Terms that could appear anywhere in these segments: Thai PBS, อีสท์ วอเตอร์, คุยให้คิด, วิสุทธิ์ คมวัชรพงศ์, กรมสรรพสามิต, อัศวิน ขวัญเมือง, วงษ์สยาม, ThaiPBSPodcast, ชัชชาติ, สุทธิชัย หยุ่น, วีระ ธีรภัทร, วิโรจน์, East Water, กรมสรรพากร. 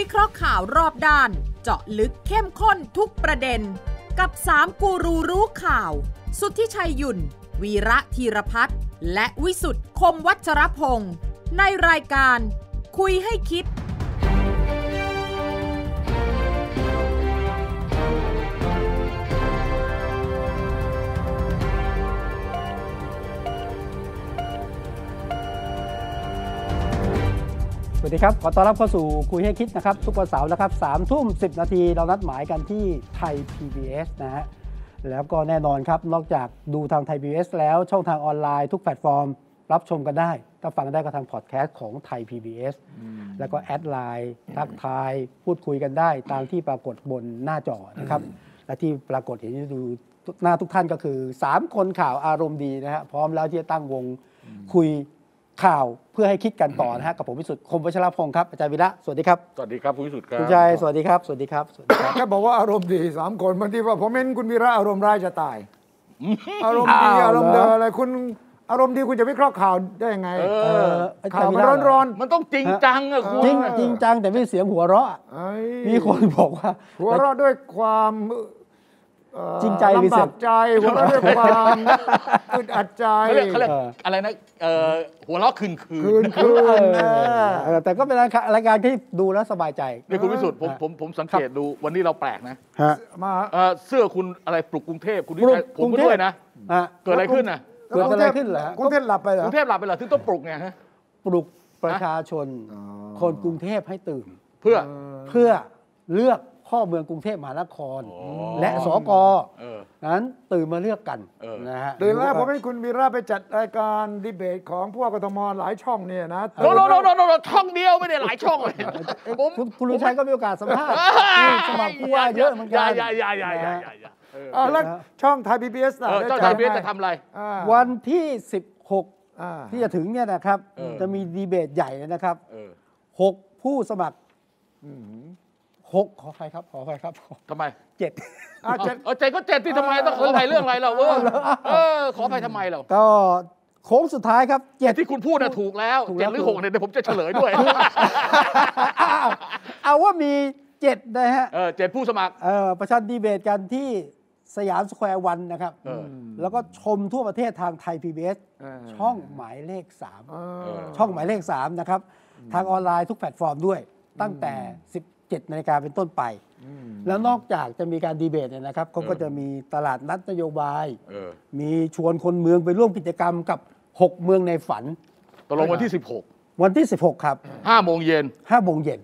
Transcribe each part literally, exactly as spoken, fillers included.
วิเคราะห์ข่าวรอบด้านเจาะลึกเข้มข้นทุกประเด็นกับสามกูรูรู้ข่าวสุทธิชัยหยุ่นวีระธีรพัฒน์และวิสุทธิ์คมวัชรพงศ์ในรายการคุยให้คิดสวัสดีครับขอต้อนรับเข้าสู่คุยให้คิดนะครับทุกวันเสาร์นะครับสามทุ่มสิบนาทีเรานัดหมายกันที่ไทย พี บี เอส นะฮะแล้วก็แน่นอนครับนอกจากดูทางไทย พี บี เอส แล้วช่องทางออนไลน์ทุกแพลตฟอร์มรับชมกันได้ก็ฟังได้ก็ทางพอดแคสต์ของไทย พี บี เอส แล้วก็แอดไลน์ทักทายพูดคุยกันได้ตามที่ปรากฏบนหน้าจอนะครับและที่ปรากฏเห็นดูหน้าทุกท่านก็คือสามคนข่าวอารมณ์ดีนะฮะพร้อมแล้วที่จะตั้งวงคุยข่าวเพื่อให้คิดกันต่อนะฮะกับผมวิสุทธิ์คมวัชรพงศ์ครับอาจารย์วีระสวัสดีครับสวัสดีครับคุณวิสุทธิ์ครับคุณชัยสวัสดีครับสวัสดีครับแค่บอกว่าอารมณ์ดีสามคนบางทีว่าผมเห็นคุณวีระอารมณ์ร้ายจะตายอารมณ์ดีอารมณ์เดออะไรคุณอารมณ์ดีคุณจะวิเคราะห์ข่าวได้ยังไงข่าวมันร้อนๆมันต้องจริงจังอะคุณจริงจริงจังแต่ไม่เสียงหัวเราะมีคนบอกว่าหัวเราะด้วยความจริงใจลำบากใจหัวเราะด้วยความอึดอัดใจเขาเรียกเขาเรียกอะไรนะหัวเราะคืนคืนคืนแต่ก็เป็นรายการที่ดูแล้วสบายใจนี่คุณวิสุทธิ์ผมผมผมสังเกตดูวันนี้เราแปลกนะมาเสื้อคุณอะไรปลุกกรุงเทพคุณนี่ผมก็ด้วยนะเกิดอะไรขึ้นนะเกิดอะไรขึ้นเหรอกรุงเทพหลับไปเหรอกรุงเทพหลับไปเหรอถึงต้องปลุกไงฮะปลุกประชาชนคนกรุงเทพให้ตื่นเพื่อเพื่อเลือกข้อเมืองกรุงเทพมหานครและสกนั้นตื่นมาเลือกกันนะฮะตื่นแล้วผมให้คุณวีระไปจัดรายการดีเบตของพวกกทมหลายช่องเนี่ยนะโนโนโนโนช่องเดียวไม่ได้หลายช่องเลยคุณลุงชัยก็มีโอกาสสัมภาษณ์สมัครผู้ว่าเยอะเหมือนกันใหญ่ใหญ่ใหญ่ใหญ่แล้วช่องไทยพีบีเอสช่องไทยพีบีเอสจะทำอะไรวันที่สิบหกที่จะถึงเนี่ยนะครับจะมีดีเบตใหญ่เลยนะครับหกผู้สมัครหกขอใครครับขอใครครับทำไมเจ็ดอ๋อเจ็ดก็เจ็ดที่ทำไมต้องขอใครเรื่องอะไรเราเออขอใครทำไมเราก็โค้งสุดท้ายครับเจ็ดที่คุณพูดนะถูกแล้วเจ็ดหรือหกเนี่ยเดี๋ยวผมจะเฉลยด้วยเอาว่ามีเจ็ดนะฮะเออเจ็ดผู้สมัครเออประชันดีเบตกันที่สยามสแควร์วันนะครับแล้วก็ชมทั่วประเทศทางไทย พี บี เอส ช่องหมายเลขสามช่องหมายเลขสามนะครับทางออนไลน์ทุกแพลตฟอร์มด้วยตั้งแต่สิบเจ็ดนาฬิกาเป็นต้นไปแล้วนอกจากจะมีการดีเบตเนี่ยนะครับเขาก็จะมีตลาดนัดนโยบายมีชวนคนเมืองไปร่วมกิจกรรมกับหกเมืองในฝันตกลงวันที่สิบหกวันที่สิบหกครับห้าโมงเย็นห้าโมงเย็น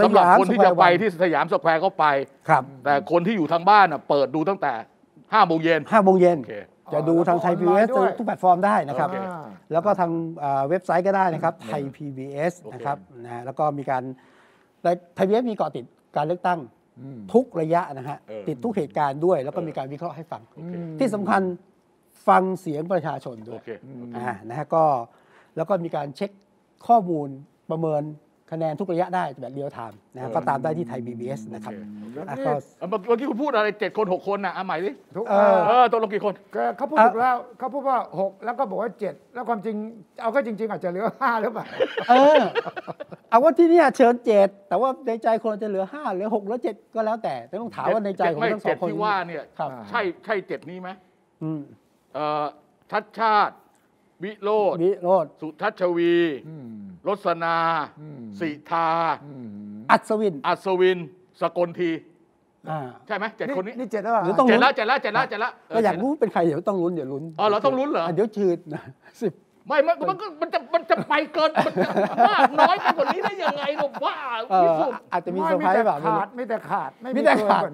สำหรับคนที่จะไปที่สยามสแควร์ก็ไปครับแต่คนที่อยู่ทางบ้านเปิดดูตั้งแต่ห้าโมงเย็นห้าโมงเย็นจะดูทางไทย พี บี เอส ทุกแพลตฟอร์มได้นะครับแล้วก็ทางเว็บไซต์ก็ได้นะครับไทย พี บี เอส นะครับนะแล้วก็มีการไทยพี บี เอสมีเกาะติดการเลือกตั้งทุกระยะนะฮะติดทุกเหตุการณ์ด้วยแล้วก็มีการวิเคราะห์ให้ฟังที่สำคัญฟังเสียงประชาชนด้วยนะฮะก็แล้วก็มีการเช็คข้อมูลประเมินคะแนนทุกระยะได้แบบเรียลไทม์นะก็ตามได้ที่ไทย พี บี เอส นะครับเมื่อกี้คุณพูดอะไรเจ็ดคนหกคนนะเอาใหม่ดิตัวลงกี่คนเขาพูดถูกแล้วเขาพูดว่าหกแล้วก็บอกว่าเจ็ดแล้วความจริงเอาก็จริงๆอาจจะเหลือห้าหรือเปล่าเออเอาว่าที่นี่เชิญเจ็ดแต่ว่าในใจคนจะเหลือห้าเหลือหกเหลือเจ็ดก็แล้วแต่ต้องถามว่าในใจของทั้งสองคนที่ว่าเนี่ยใช่ใช่เจ็ดนี้ไหมชัดชาติวิโรจน์วิโรจน์สุทัชวีรสนาสิทาอัศวินอัศวินสกลทีใช่ไหมเจ็ดคนนี้นี่เจ็ดแล้วหรือต้องเจ็ดแล้วเจ็ดแล้วเจ็ดแล้วเจ็ดแล้วก็อยากรู้เป็นใครเดี๋ยวต้องลุ้นเดี๋ยวลุ้นอ๋อเราต้องลุ้นเหรอเดี๋ยวชืดนะสิบไม่มันมันก็มันจะมันจะไปเกินมากน้อยไปกว่านี้ได้ยังไงผมว่าที่สุดอาจจะมีเซอร์ไพรส์แบบขาดไม่แต่ขาดไม่แต่ขาด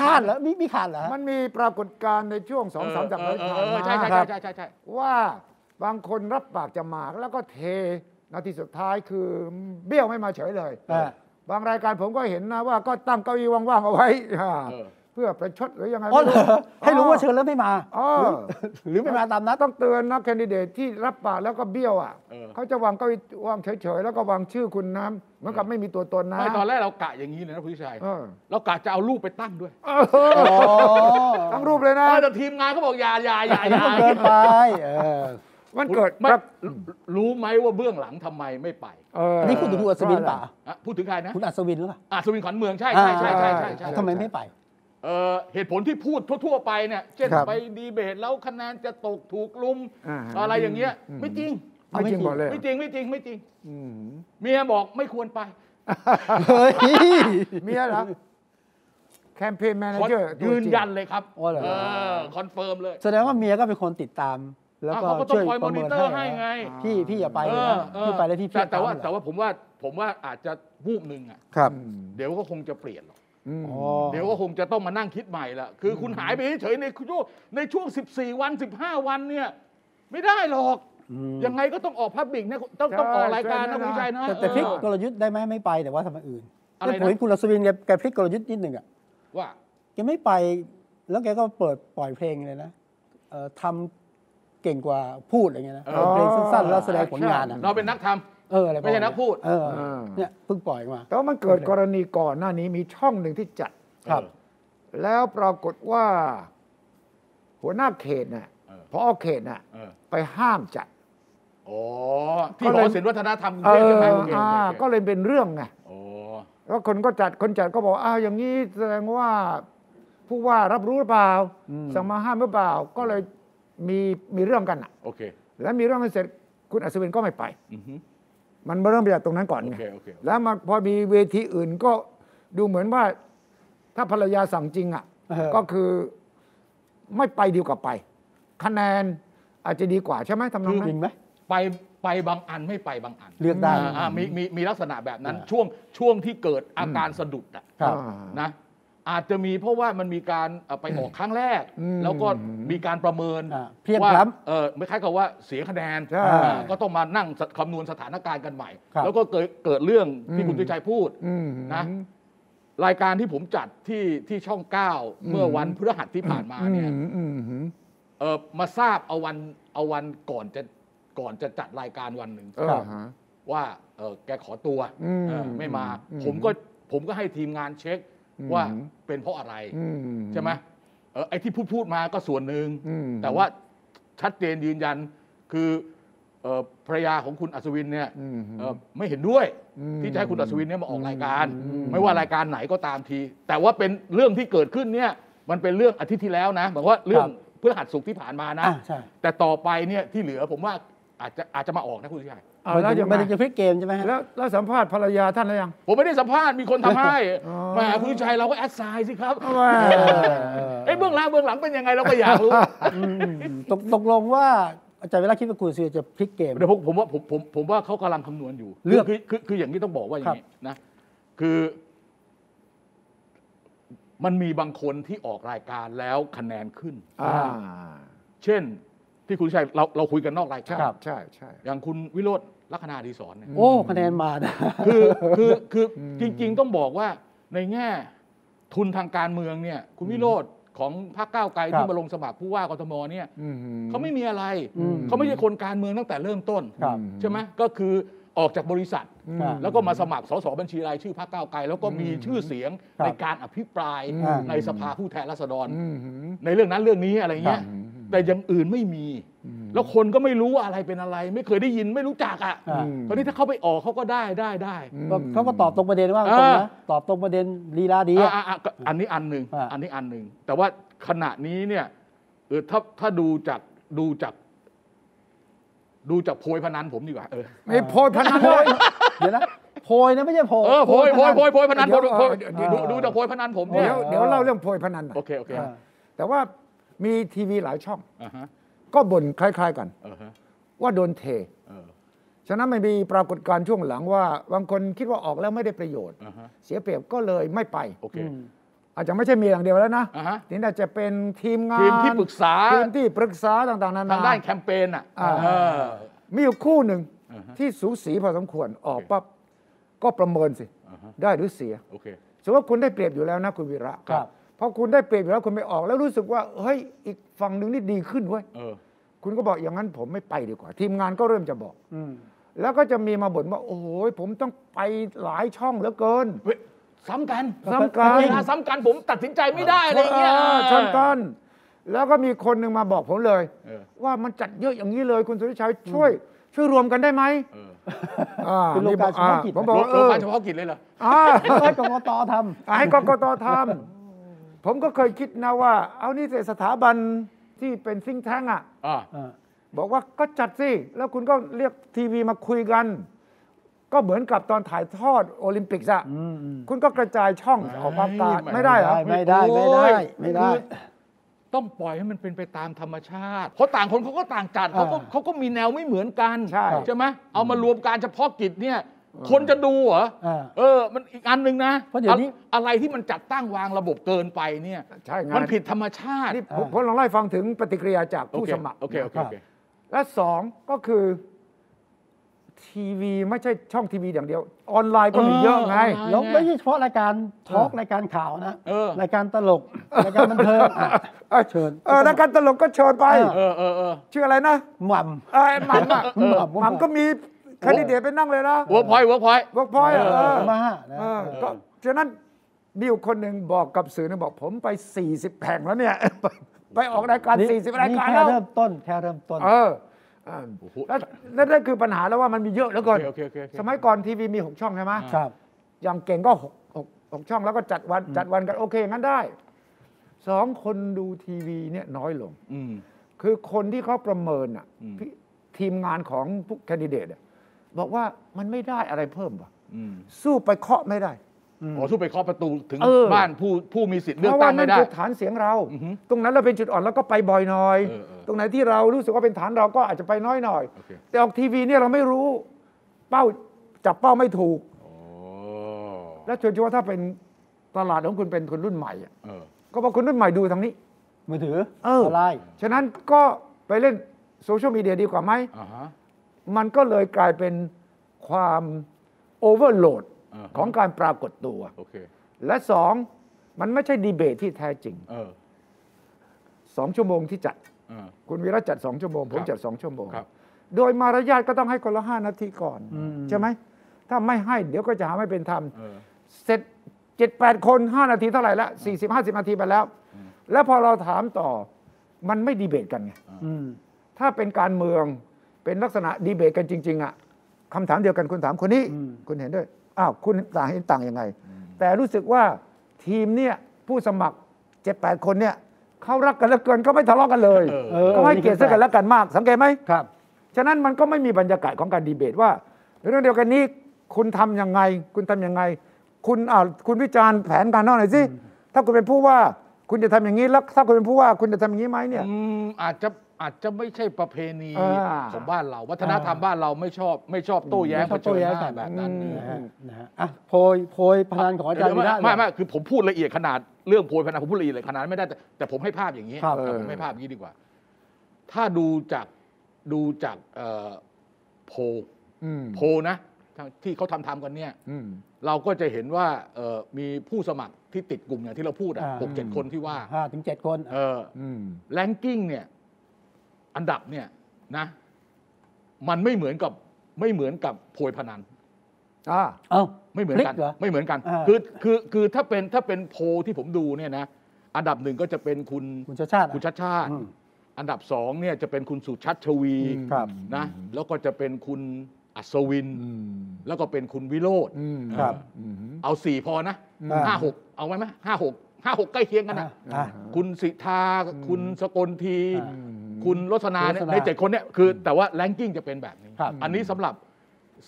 ขาดแล้วมีมีขาดเหรอมันมีปรากฏการณ์ในช่วงสองสามจับเลยใช่ใช่ใช่ใช่ว่าบางคนรับปากจะมาแล้วก็เทนาทีสุดท้ายคือเบี้ยวไม่มาเฉยเลยบางรายการผมก็เห็นนะว่าก็ตั้งเก้าอี้ว่างๆเอาไว้เพื่อประชดหรือยังไงให้รู้ว่าเชิญแล้วไม่มาหรือไม่มาตามนัดต้องเตือนนะแคนดิเดตที่รับปากแล้วก็เบี้ยวอ่ะเขาจะวางเก้าอี้ว่างเฉยๆแล้วก็วางชื่อคุณน้ำเหมือนกับไม่มีตัวตนนะตอนแรกเรากะอย่างนี้เลยนะผู้ชายเรากะจะเอารูปไปตั้งด้วยตั้งรูปเลยนะแต่ทีมงานเขาบอกอย่าอย่าอย่าเกินไป วันเกิดรู้ไหมว่าเบื้องหลังทำไมไม่ไปอันนี้พูดถึงคุณอัศวินป่ะพูดถึงใครนะคุณอัศวินหรือเปล่าอัศวินขวัญเมืองใช่ใช่ใช่ใช่ใช่ทำไมไม่ไปเหตุผลที่พูดทั่วๆไปเนี่ยเช่นไปดีเบตแล้วคะแนนจะตกถูกลุมอะไรอย่างเงี้ยไม่จริงไม่จริงเลยไม่จริงไม่จริงไม่จริงเมียบอกไม่ควรไปเฮ้ยเมียเหรอแคมเปญแมเนเจอร์ยืนยันเลยครับคอนเฟิร์มเลยแสดงว่าเมียก็เป็นคนติดตามแล้วก็ช่วยมอนิเตอร์ให้ไงพี่พี่อย่าไปเลยนะพี่ไปแล้วพี่พี่แต่ว่าแต่ว่าผมว่าผมว่าอาจจะวูบหนึ่งอ่ะเดี๋ยวก็คงจะเปลี่ยนหรอกเดี๋ยวก็คงจะต้องมานั่งคิดใหม่ละคือคุณหายไปเฉยในช่วงในช่วงสิบสี่วันสิบห้าวันเนี่ยไม่ได้หรอกยังไงก็ต้องออกพับบิกนะต้องต้องออกรายการนะคุณชัยนะแต่พลิกกลยุทธ์ได้ไหมไม่ไปแต่ว่าทำอื่นอะไรนะผมเห็นคุณรัศวินแกพลิกกลยุทธ์นิดหนึ่งอ่ะว่าแกไม่ไปแล้วแกก็เปิดปล่อยเพลงเลยนะทำเก่งกว่าพูดอะไรเงี้ยนะเพลงสั้นๆแล้วแสดงผลงานเราเป็นนักทำเออไม่ใช่นักพูดเนี่ยเพิ่งปล่อยมาแต่ว่ามันเกิดกรณีก่อนหน้านี้มีช่องหนึ่งที่จัดครับแล้วปรากฏว่าหัวหน้าเขตน่ะพอเขตน่ะไปห้ามจัดอ๋อที่หอศิลปวัฒนธรรมกรุงเทพใช่ไหมก็เลยเป็นเรื่องไงแล้วคนก็จัดคนจัดก็บอกอ้าวอย่างนี้แสดงว่าผู้ว่ารับรู้หรือเปล่าสั่งมาห้ามหรือเปล่าก็เลยมีมีเรื่องกันอ่ะโอเคแล้วมีเรื่องกันเสร็จคุณอัศวินก็ไม่ไปมันเริ่มจากตรงนั้นก่อนไงแล้วมาพอมีเวทีอื่นก็ดูเหมือนว่าถ้าภรรยาสั่งจริงอ่ะก็คือไม่ไปดีกว่าไปคะแนนอาจจะดีกว่าใช่ไหมทำนองนั้นจริงไหมไปไปบางอันไม่ไปบางอันเลือกได้มีมีมีลักษณะแบบนั้นช่วงช่วงที่เกิดอาการสะดุดอ่ะนะอาจจะมีเพราะว่ามันมีการไปออกครั้งแรกแล้วก็มีการประเมินว่าเออไม่คล้ายกับว่าเสียคะแนนก็ต้องมานั่งคำนวณสถานการณ์กันใหม่แล้วก็เกิดเกิดเรื่องที่คุณตุ้ยชัยพูดนะรายการที่ผมจัดที่ที่ช่องเก้าเมื่อวันพฤหัสที่ผ่านมาเนี่ยเออมาทราบเอาวันเอาวันก่อนจะก่อนจะจัดรายการวันหนึ่งว่าแกขอตัวไม่มาผมก็ผมก็ให้ทีมงานเช็คว่าเป็นเพราะอะไรใช่ไหมไอ้ที่พูดพูดมาก็ส่วนหนึ่งแต่ว่าชัดเจนยืนยันคือภรรยาของคุณอัศวินเนี่ยไม่เห็นด้วยที่จะให้คุณอัศวินเนี่ยมาออกรายการไม่ว่ารายการไหนก็ตามทีแต่ว่าเป็นเรื่องที่เกิดขึ้นเนี่ยมันเป็นเรื่องอาทิตย์ที่แล้วนะหมายว่าเรื่องเพื่อหัดสุขที่ผ่านมานะแต่ต่อไปเนี่ยที่เหลือผมว่าอาจจะอาจจะมาออกนะคุณชัยแล้วยังไม่ได้จะพลิกเกมใช่ไหมแล้วแล้วสัมภาษณ์ภรรยาท่านแล้วยังผมไม่ได้สัมภาษณ์มีคนทำให้แหมคุณชัยเราก็แอดไซน์สิครับไอ้เบื้องหน้าเบื้องหลังเป็นยังไงเราก็อยากรู้ตกตกลงว่าอาจารย์เวลาคิดว่าคุณเสียจะพลิกเกมเดี๋ยวผมผมว่าผมผมผมว่าเขากำลังคำนวณอยู่เรื่องคือคืออย่างที่ต้องบอกว่าอย่างนี้นะคือมันมีบางคนที่ออกรายการแล้วคะแนนขึ้นเช่นที่คุณชัยเราเราคุยกันนอกรายการใช่ใช่อย่างคุณวิโรจน์ลักษณาดีสอนเนี่ยโอ้คะแนนมานะคือคือคือจริงๆต้องบอกว่าในแง่ทุนทางการเมืองเนี่ยคุณวิโรจน์ของพรรคก้าวไกลที่มาลงสมัครผู้ว่ากทมเนี่ยเขาไม่มีอะไรเขาไม่ใช่คนการเมืองตั้งแต่เริ่มต้นใช่ไหมก็คือออกจากบริษัทแล้วก็มาสมัครสสบัญชีรายชื่อพรรคก้าวไกลแล้วก็มีชื่อเสียงในการอภิปรายในสภาผู้แทนราษฎรในเรื่องนั้นเรื่องนี้อะไรเงี้ยแต่อย่างอื่นไม่มีแล้วคนก็ไม่รู้ว่าอะไรเป็นอะไรไม่เคยได้ยินไม่รู้จักอ่ะตอนนี้ถ้าเขาไปออกเขาก็ได้ได้ได้เขาก็ตอบตรงประเด็นว่าตรงนะตอบตรงประเด็นลีลาดีอันนี้อันหนึ่งอันนี้อันหนึ่งแต่ว่าขณะนี้เนี่ยเออถ้าถ้าดูจากดูจากดูจากโพยพนันผมดีกว่าเออไม่โพยพนันเลยเดี๋ยวนะโพยนะไม่ใช่โพยเออโพยโพยโพยโพยพนันผมดูดูจากโพยพนันผมเนี่ยเดี๋ยวเล่าเรื่องโพยพนันโอเคโอเคแต่ว่ามีทีวีหลายช่องก็บ่นคล้ายๆกันว่าโดนเทฉะนั้นไม่มีปรากฏการณ์ช่วงหลังว่าบางคนคิดว่าออกแล้วไม่ได้ประโยชน์เสียเปรียบก็เลยไม่ไปอาจจะไม่ใช่มีอย่างเดียวแล้วนะนี่อาจจะเป็นทีมงานทีมที่ปรึกษาทีมที่ปรึกษาต่างๆนานาทางด้านแคมเปญอ่ะมีอยู่คู่หนึ่งที่สูสีพอสมควรออกปั๊บก็ประเมินสิได้หรือเสียสมมติว่าคุณได้เปรียบอยู่แล้วนะคุณวีระพอคุณได้เปรียบอยู่แล้วคุณไม่ออกแล้วรู้สึกว่าเฮ้ยอีกฝั่งหนึ่งนี่ดีขึ้นเว้ยคุณก็บอกอย่างนั้นผมไม่ไปดีกว่าทีมงานก็เริ่มจะบอกอืแล้วก็จะมีมาบ่นว่าโอ้โหผมต้องไปหลายช่องเหลือเกินซ้ำกันซ้ำกันซ้ำกันผมตัดสินใจไม่ได้อะไรเงี้ยซ้ำกัน แล้วก็มีคนหนึ่งมาบอกผมเลยว่ามันจัดเยอะอย่างนี้เลยคุณสุริชัยช่วยช่วยรวมกันได้ไหมเป็นโรงการเฉพาะกิจผมบอกโรงการเฉพาะกิจเลยเหรอให้กกต.ทำให้กกต.ทำผมก็เคยคิดนะว่าเอานี่สถาบันที่เป็นซิงค์แท้งอ่ะบอกว่าก็จัดสิแล้วคุณก็เรียกทีวีมาคุยกันก็เหมือนกับตอนถ่ายทอดโอลิมปิกอะคุณก็กระจายช่องออกมาตาไม่ได้เหรอไม่ได้ไม่ได้ไม่ได้ต้องปล่อยให้มันเป็นไปตามธรรมชาติเพราะต่างคนเขาก็ต่างจัดเขาก็เขาก็มีแนวไม่เหมือนกันใช่ใช่ไหมเอามารวมการเฉพาะกิจเนี่ยคนจะดูเหรอเออมันอีกอันหนึ่งนะเพราะอย่างนี้อะไรที่มันจัดตั้งวางระบบเกินไปเนี่ยมันผิดธรรมชาติผมลองไล่ฟังถึงปฏิกิริยาจากผู้สมัครและสองก็คือทีวีไม่ใช่ช่องทีวีอย่างเดียวออนไลน์ก็มีเยอะไงแล้วไม่ใช่เฉพาะรายการทอล์กรายการข่าวนะรายการตลกรายการบันเทิงเชิญรายการตลกก็เชิญไปชื่ออะไรนะหม่ำไอ้หม่ำอ่ะหม่ำก็มีแคนดิเดตไปนั่งเลยนะวัวพลอยวัวพลอยวัวพลอยมาก็ฉะนั้นมีอยู่คนหนึ่งบอกกับสื่อนะบอกผมไปสี่สิบแผงแล้วเนี่ยไปออกรายการสี่สิบรายการแล้วแค่เริ่มต้นแค่เริ่มต้นแล้วนั่นคือปัญหาแล้วว่ามันมีเยอะแล้วก่อนสมัยก่อนทีวีมีหกช่องใช่ไหมครับอย่างเก่งก็หกช่องแล้วก็จัดวันจัดวันกันโอเคงั้นได้สองคนดูทีวีเนี่ยน้อยลงคือคนที่เขาประเมินอ่ะทีมงานของผู้แคนดิเดตบอกว่ามันไม่ได้อะไรเพิ่มป่ะสู้ไปเคาะไม่ได้ขอสู้ไปเคาะประตูถึงบ้านผู้ผู้มีสิทธิ์เลือกตั้งไม่ได้เพราะว่านั่นคือฐานเสียงเราตรงนั้นเราเป็นจุดอ่อนแล้วก็ไปบ่อยหน่อยตรงไหนที่เรารู้สึกว่าเป็นฐานเราก็อาจจะไปน้อยหน่อยแต่ออกทีวีเนี่ยเราไม่รู้เป้าจับเป้าไม่ถูกแล้วเชื่อว่าถ้าเป็นตลาดของคุณเป็นคนรุ่นใหม่ก็บอกคนรุ่นใหม่ดูทางนี้มือถืออะไรฉะนั้นก็ไปเล่นโซเชียลมีเดียดีกว่าไหมมันก็เลยกลายเป็นความโอเวอร์โหลดของการปรากฏตัวและสองมันไม่ใช่ดีเบตที่แท้จริงสองชั่วโมงที่จัดคุณวีระจัดสองชั่วโมงผมจัดสองชั่วโมงโดยมารยาทก็ต้องให้คนละห้านาทีก่อนใช่ไหมถ้าไม่ให้เดี๋ยวก็จะหาไม่เป็นธรรมเสร็จเจ็ดแปดคนห้านาทีเท่าไหร่ละสี่สิบห้าสิบนาทีไปแล้วแล้วพอเราถามต่อมันไม่ดีเบตกันไงถ้าเป็นการเมืองเป็นลักษณะดีเบตกันจริงๆอ่ะคำถามเดียวกันคุณถามคนนี้คุณเห็นด้วยอ้าวคุณต่างเห็นต่างยังไงแต่รู้สึกว่าทีมเนี่ยผู้สมัครเจ็ดแปดคนเนี่ยเขารักกันเหลือเกินก็ไม่ทะเลาะกันเลยก็ให้เกียรติซึ่งกันและกันมากสังเกตไหมครับฉะนั้นมันก็ไม่มีบรรยากาศของการดีเบตว่าเรื่องเดียวกันนี้คุณทํำยังไงคุณทํำยังไงคุณอ่าคุณวิจารณ์แผนการนอกหน่อยสิถ้าคุณเป็นผู้ว่าคุณจะทำอย่างนี้แล้วถ้าคุณเป็นผู้ว่าคุณจะทำอย่างนี้ไหมเนี่ยอาจจะอาจจะไม่ใช่ประเพณีของบ้านเราวัฒนธรรมบ้านเราไม่ชอบไม่ชอบโต้แย้งโต้แย้งแบบนั้นนะฮะอ่ะโพยโพยพนันของอาจารย์ไม่ไม่ไม่คือผมพูดละเอียดขนาดเรื่องโพยพนันผมพูดละเอียดขนาดไม่ได้แต่แต่ผมให้ภาพอย่างนี้ผมให้ภาพอย่างนี้ดีกว่าถ้าดูจากดูจากโพโพนะที่เขาทำทำกันเนี่ยเราก็จะเห็นว่ามีผู้สมัครที่ติดกลุ่มอย่างที่เราพูดอ่ะหกเจ็ดคนที่ว่าห้าถึงเจ็ดคนเออแรงกิ้งเนี่ยอันดับเนี่ยนะมันไม่เหมือนกับไม่เหมือนกับโพยพนันอ่าเอ้าไม่เหมือนกันไม่เหมือนกันคือคือคือถ้าเป็นถ้าเป็นโพที่ผมดูเนี่ยนะอันดับหนึ่งก็จะเป็นคุณคุณชาชาติคุณชาชาติอันดับสองเนี่ยจะเป็นคุณสุชัชชวีนะแล้วก็จะเป็นคุณอัศวินแล้วก็เป็นคุณวิโรจน์เอาสี่พอนะห้าหกเอาไว้ไหมห้าหกห้าหกใกล้เคียงกันนะคุณสิทธาคุณสกลทีคุณรสนาเนี่ยในเจ็ดคนเนี่ยคือแต่ว่าแรงกิ้งจะเป็นแบบนี้อันนี้สำหรับ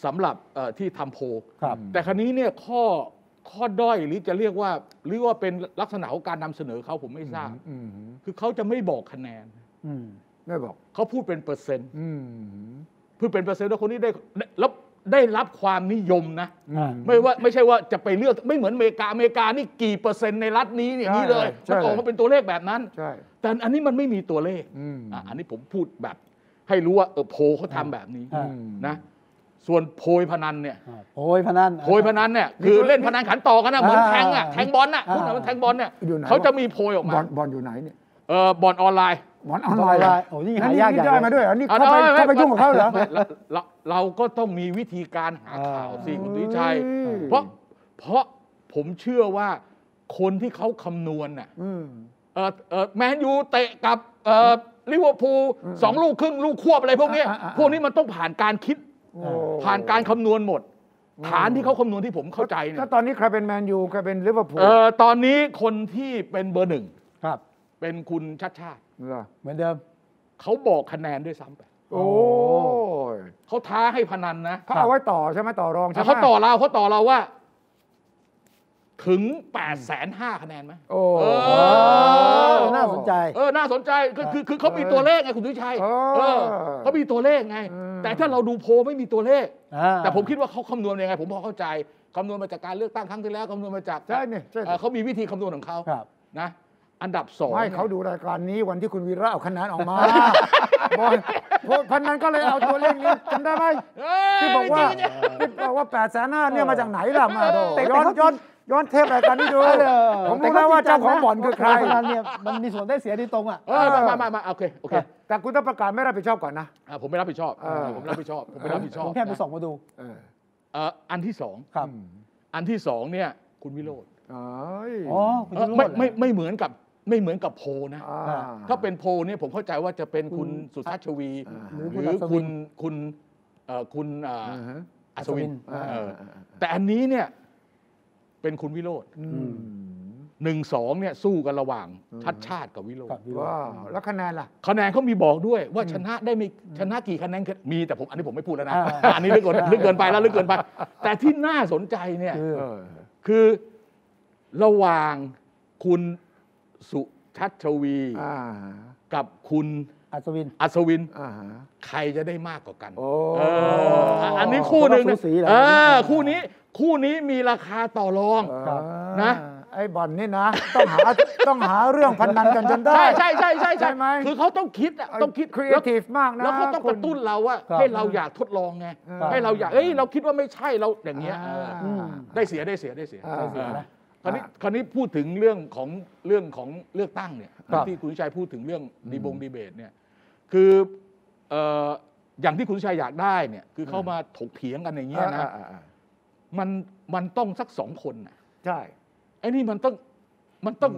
สำหรับที่ทำโพแต่ครั้นี้เนี่ยข้อข้อด้อยหรือจะเรียกว่าหรือว่าเป็นลักษณะของการนำเสนอเขาผมไม่ทราบคือเขาจะไม่บอกคะแนนไม่บอกเขาพูดเป็นเปอร์เซ็นต์พูดเป็นเปอร์เซ็นต์ว่าคนนี้ได้รับได้รับความนิยมนะไม่ว่าไม่ใช่ว่าจะไปเลือกไม่เหมือนอเมริกาอเมริกานี่กี่เปอร์เซ็นต์ในรัฐนี้อย่างนี้เลยมันออกมาเป็นตัวเลขแบบนั้นแต่อันนี้มันไม่มีตัวเลขอันนี้ผมพูดแบบให้รู้ว่าเออโพเขาทำแบบนี้นะส่วนโพยพนันเนี่ยโพยพนันโพยพนันเนี่ยคือเล่นพนันขันต่อกันนะเหมือนแทงอ่ะแทงบอลน่ะพูดเหมือนแทงบอลเนี่ยเขาจะมีโพยออกมาบอลอยู่ไหนเนี่ยเออบอลออนไลน์บอลออนไลน์โอ้นี่หายากใหญ่มาด้วยเหรอนี่เขาไปเขาไปยุ่งกับเขาเหรอเราก็ต้องมีวิธีการหาข่าวสิคุณตุ้ยชัยเพราะเพราะผมเชื่อว่าคนที่เขาคำนวณน่ะ แมนยูเตะกับลิเวอร์พูลสองลูกครึ่งลูกควบอะไรพวกนี้พวกนี้มันต้องผ่านการคิดผ่านการคำนวณหมดฐานที่เขาคำนวณที่ผมเข้าใจเนี่ยตอนนี้ใครเป็นแมนยูใครเป็นลิเวอร์พูลตอนนี้คนที่เป็นเบอร์หนึ่งเป็นคุณชัดชาติเหมือนเดิมเขาบอกคะแนนด้วยซ้ำไปโอ้เขาท้าให้พนันนะเขาเอาไว้ต่อใช่ไหมต่อรองใช่ไหมเขาต่อเราเขาต่อเราว่าถึงแปดแสนห้าคะแนนไหมโอ้น่าสนใจเออน่าสนใจคือคือเขามีตัวเลขไงคุณดุชัยเออเขามีตัวเลขไงแต่ถ้าเราดูโพลไม่มีตัวเลขแต่ผมคิดว่าเขาคำนวณยังไงผมพอเข้าใจคำนวณมาจากการเลือกตั้งครั้งที่แล้วคำนวณมาจากใช่เนี่ยเขามีวิธีคำนวณของเขานะอันดับสองให้เขาดูรายการนี้วันที่คุณวีระเอาคะแนนออกมาพันนั้นก็เลยเอาตัวเลขนี้จำได้ไหมที่บอกว่าที่บอกว่าแปดแสนห้าเนี่ยมาจากไหนล่ะมาแต่ย้อนย้อนย้อนเทปรายการนี้ดูผมรู้แล้วว่าเจ้าของบ่อนคือใครเนี่ยมันมีส่วนได้เสียดีตรงอ่ะมามามาโอเคโอเคแต่คุณต้องประกาศไม่รับผิดชอบก่อนนะผมไม่รับผิดชอบผมรับผิดชอบผมไม่รับผิดชอบผมแค่ไปส่องมาดูอันที่สองอันที่สองเนี่ยคุณวิโรจน์ไม่ไม่ไม่เหมือนกับไม่เหมือนกับโพนะถ้าเป็นโพเนี่ยผมเข้าใจว่าจะเป็นคุณสุทัศน์ชวีหรือคุณคุณคุณอัศวินแต่อันนี้เนี่ยเป็นคุณวิโรจน์หนึ่งสองเนี่ยสู้กันระหว่างชัดชาติกับวิโรจน์แล้วคะแนนล่ะคะแนนเขามีบอกด้วยว่าชนะได้ไม่ชนะกี่คะแนนมีแต่ผมอันนี้ผมไม่พูดแล้วนะอันนี้ลึกเกินลึกเกินไปแล้วลึกเกินไปแต่ที่น่าสนใจเนี่ยคือระหว่างคุณสุทัศน์ชวีกับคุณอัศวินอัศวินใครจะได้มากกว่ากันอันนี้คู่หนึ่งคู่นี้คู่นี้มีราคาต่อรองนะไอ้บอลนี่นะต้องหาต้องหาเรื่องพันนันกันจนได้ใช่ใช่ใช่ใช่ไหมคือเขาต้องคิดอะต้องคิดครีเอทีฟมากนะแล้วเขาต้องกระตุ้นเราว่าให้เราอยากทดลองไงให้เราอยากเอ้ยเราคิดว่าไม่ใช่เราอย่างเงี้ยได้เสียได้เสียได้เสียคราวนี้คราวนี้พูดถึงเรื่องของเรื่องของเลือกตั้งเนี่ยที่คุณชัยพูดถึงเรื่องดีบงดีเบตเนี่ยคืออย่างที่คุณชัยอยากได้เนี่ยคือเข้ามาถกเถียงกันอย่างเงี้ยนะมันมันต้องสักสองคนนะใช่ไอ้นี่มันต้องมันต้อง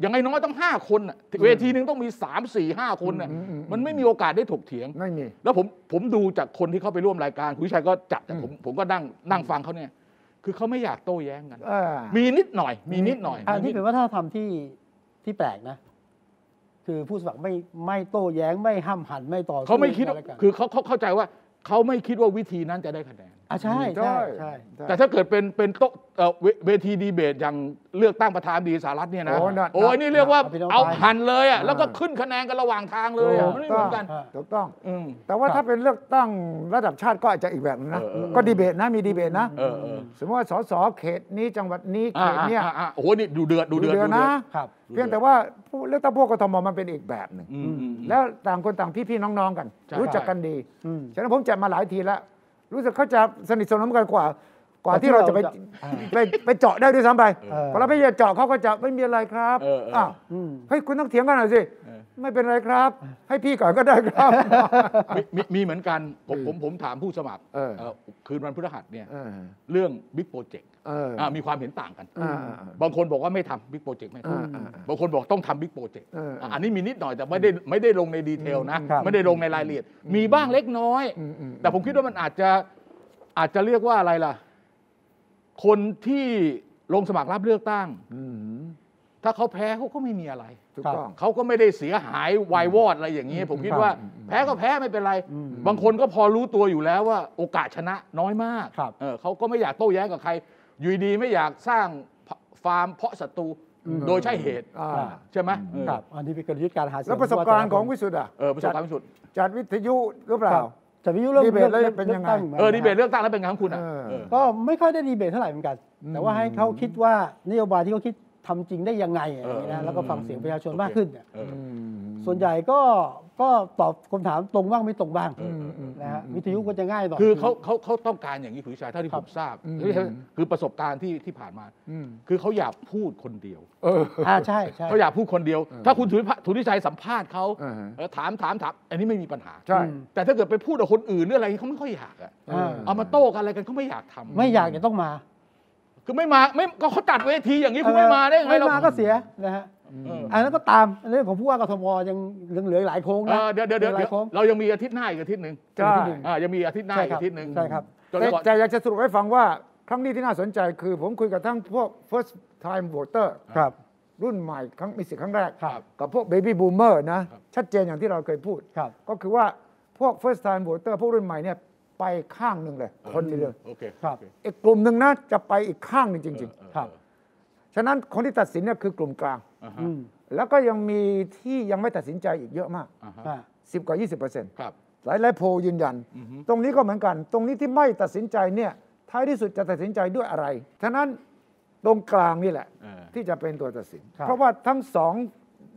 อย่างไงน้อยต้องห้าคนอ่ะเวทีนึงต้องมีสามสี่ห้าคนอ่ะมันไม่มีโอกาสได้ถกเถียงไม่มีแล้วผมผมดูจากคนที่เข้าไปร่วมรายการคุณชัยก็จัดแต่ผมผมก็นั่งนั่งฟังเขาเนี่ยคือเขาไม่อยากโต้แย้งกันมีนิดหน่อยมีนิดหน่อยอันนี้เป็นว่าถ้าทำที่ที่แปลกนะคือผู้สมัครไม่ไม่โต้แย้งไม่ห้ามหันไม่ต่อเขาไม่คิดคือเขาเขาเข้าใจว่าเขาไม่คิดว่าวิธีนั้นจะได้คะแนนอ่ะใช่ใช่ใช่แต่ถ้าเกิดเป็นเป็นโต๊ะเวทีดีเบตอย่างเลือกตั้งประธานดีสหรัฐเนี่ยนะโอ้ยนี่เรียกว่าเอาหันเลยอ่ะแล้วก็ขึ้นคะแนนกันระหว่างทางเลยไม่เหมือนกันถูกต้องแต่ว่าถ้าเป็นเลือกตั้งระดับชาติก็อาจจะอีกแบบนะก็ดีเบตนะมีดีเบตนะสมมติว่าสสเขตนี้จังหวัดนี้เขตเนี่ยโอ้โหนี่ดูเดือดดูเดือดนะเพียงแต่ว่าเลือกตั้งพวกกทมมันเป็นอีกแบบหนึ่งแล้วต่างคนต่างพี่พี่น้องๆกันรู้จักกันดีฉะนั้นผมจัดมาหลายทีแล้วรู้สึกเขาจะสนิทสนมกันกว่ากว่าที่เราจะไปไปเจาะได้ด้วยซ้ำไปพอเราไปเจาะเขาก็จะไม่มีอะไรครับอ้าวเฮ้ยคุณต้องเถียงกันหน่อยสิไม่เป็นไรครับให้พี่ก่อนก็ได้ครับมีเหมือนกันผมผมผมถามผู้สมัครคืนวันพฤหัสเนี่ยเรื่องบิ๊กโปรเจกต์มีความเห็นต่างกันบางคนบอกว่าไม่ทำบิ๊กโปรเจกต์ไม่ทำบางคนบอกต้องทำบิ๊กโปรเจกต์อันนี้มีนิดหน่อยแต่ไม่ได้ไม่ได้ลงในดีเทลนะไม่ได้ลงในรายละเอียดมีบ้างเล็กน้อยแต่ผมคิดว่ามันอาจจะอาจจะเรียกว่าอะไรล่ะคนที่ลงสมัครรับเลือกตั้งถ้าเขาแพ้เขาก็ไม่มีอะไรเขาก็ไม่ได้เสียหายวายวอดอะไรอย่างนี้ผมคิดว่าแพ้ก็แพ้ไม่เป็นไรบางคนก็พอรู้ตัวอยู่แล้วว่าโอกาสชนะน้อยมากเขาก็ไม่อยากโต้แย้งกับใครอยู่ดีไม่อยากสร้างฟาร์มเพาะศัตรูโดยใช่เหตุใช่ไหมครับอันนี้เป็นกลยุทธ์การหาเสียงแล้วประสบการณ์ของวิสุทธ์อ่ะประสบการณ์วิสุทธ์จัดวิทยุหรือเปล่าแต่วิยุเรื่องดีเบตแล้วเป็นยังไงเออดีเบตเลือกตั้งแล้วเป็นไงของคุณอ่ะก็ไม่ค่อยได้ดีเบตเท่าไหร่เหมือนกันแต่ว่าให้เขาคิดว่านโยบายที่เขาคิดทำจริงได้ยังไงอย่างนี้นะแล้วก็ฟังเสียงประชาชนมากขึ้นเนี่ยส่วนใหญ่ก็ก็ตอบคำถามตรงบ้างไม่ตรงบ้างนะฮะวิทยุก็จะง่ายต่อคือเขาเขาเขาต้องการอย่างนี้คุณชัยเท่าที่ผมทราบคือประสบการณ์ที่ที่ผ่านมาคือเขาอยากพูดคนเดียวอ่าใช่ใช่เขาอยากพูดคนเดียวถ้าคุณสุทธิชัยสัมภาษณ์เขาถามถามถามอันนี้ไม่มีปัญหาใช่แต่ถ้าเกิดไปพูดกับคนอื่นหรืออะไรเขาไม่ค่อยอยากอ่ะเอามาโต้กันอะไรกันเขาไม่อยากทำไม่อยากจะต้องมาคือไม่มาไม่ก็เขาตัดเวทีอย่างนี้คุณไม่มาได้ไงไม่มาก็เสียนะฮะ อันนั้นก็ตามเรื่องของผู้ว่ากทมยังเหลือหลายโค้งนะเดี๋ยวเดี๋ยวเดี๋ยวเรายังมีอาทิตย์หน้าอีกอาทิตย์หนึ่งยังมีอาทิตย์หน้าอีกอาทิตย์หนึ่งใช่ครับแต่อยากจะสรุปให้ฟังว่าครั้งนี้ที่น่าสนใจคือผมคุยกับทั้งพวก first time voter ครับรุ่นใหม่ครั้งมีสิทธิ์ครั้งแรกกับพวก baby boomer นะชัดเจนอย่างที่เราเคยพูดก็คือว่าพวก first time voter พวกรุ่นใหม่เนี่ยไปข้างหนึ่งเลยคนนึงเลยอีกกลุ่มหนึ่งนะจะไปอีกข้างหนึ่งจริงๆครับฉะนั้นคนที่ตัดสินเนี่ยคือกลุ่มกลางแล้วก็ยังมีที่ยังไม่ตัดสินใจอีกเยอะมากสิบกว่า ยี่สิบเปอร์เซ็นต์ หลายหลายโพลยืนยันตรงนี้ก็เหมือนกันตรงนี้ที่ไม่ตัดสินใจเนี่ยท้ายที่สุดจะตัดสินใจด้วยอะไรฉะนั้นตรงกลางนี่แหละที่จะเป็นตัวตัดสินเพราะว่าทั้งสอง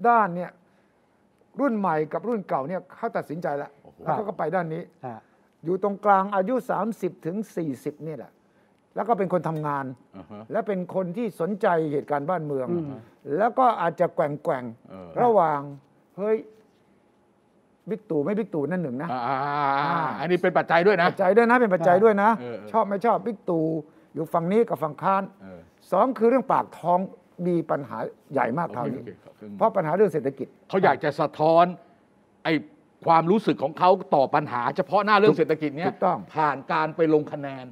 ด้านเนี่ยรุ่นใหม่กับรุ่นเก่าเนี่ยเขาตัดสินใจแล้วแล้วเขาก็ไปด้านนี้อยู่ตรงกลางอายุสามสิบถึงสี่สิบนี่แหละแล้วก็เป็นคนทำงานและเป็นคนที่สนใจเหตุการณ์บ้านเมืองแล้วก็อาจจะแกว่งๆระหว่างเฮ้ยบิ๊กตู่ไม่บิ๊กตู่นั่นหนึ่งนะอันนี้เป็นปัจจัยด้วยนะปัจจัยด้วยนะเป็นปัจจัยด้วยนะชอบไม่ชอบบิ๊กตู่อยู่ฝั่งนี้กับฝั่งค้านสองคือเรื่องปากท้องมีปัญหาใหญ่มากคราวนี้เพราะปัญหาเรื่องเศรษฐกิจเขาอยากจะสะท้อนไอ้ความรู้สึกของเขาต่อปัญหาเฉพาะหน้าเรื่องเศรษฐกิจเนี้ยผ่านการไปลงคะแนน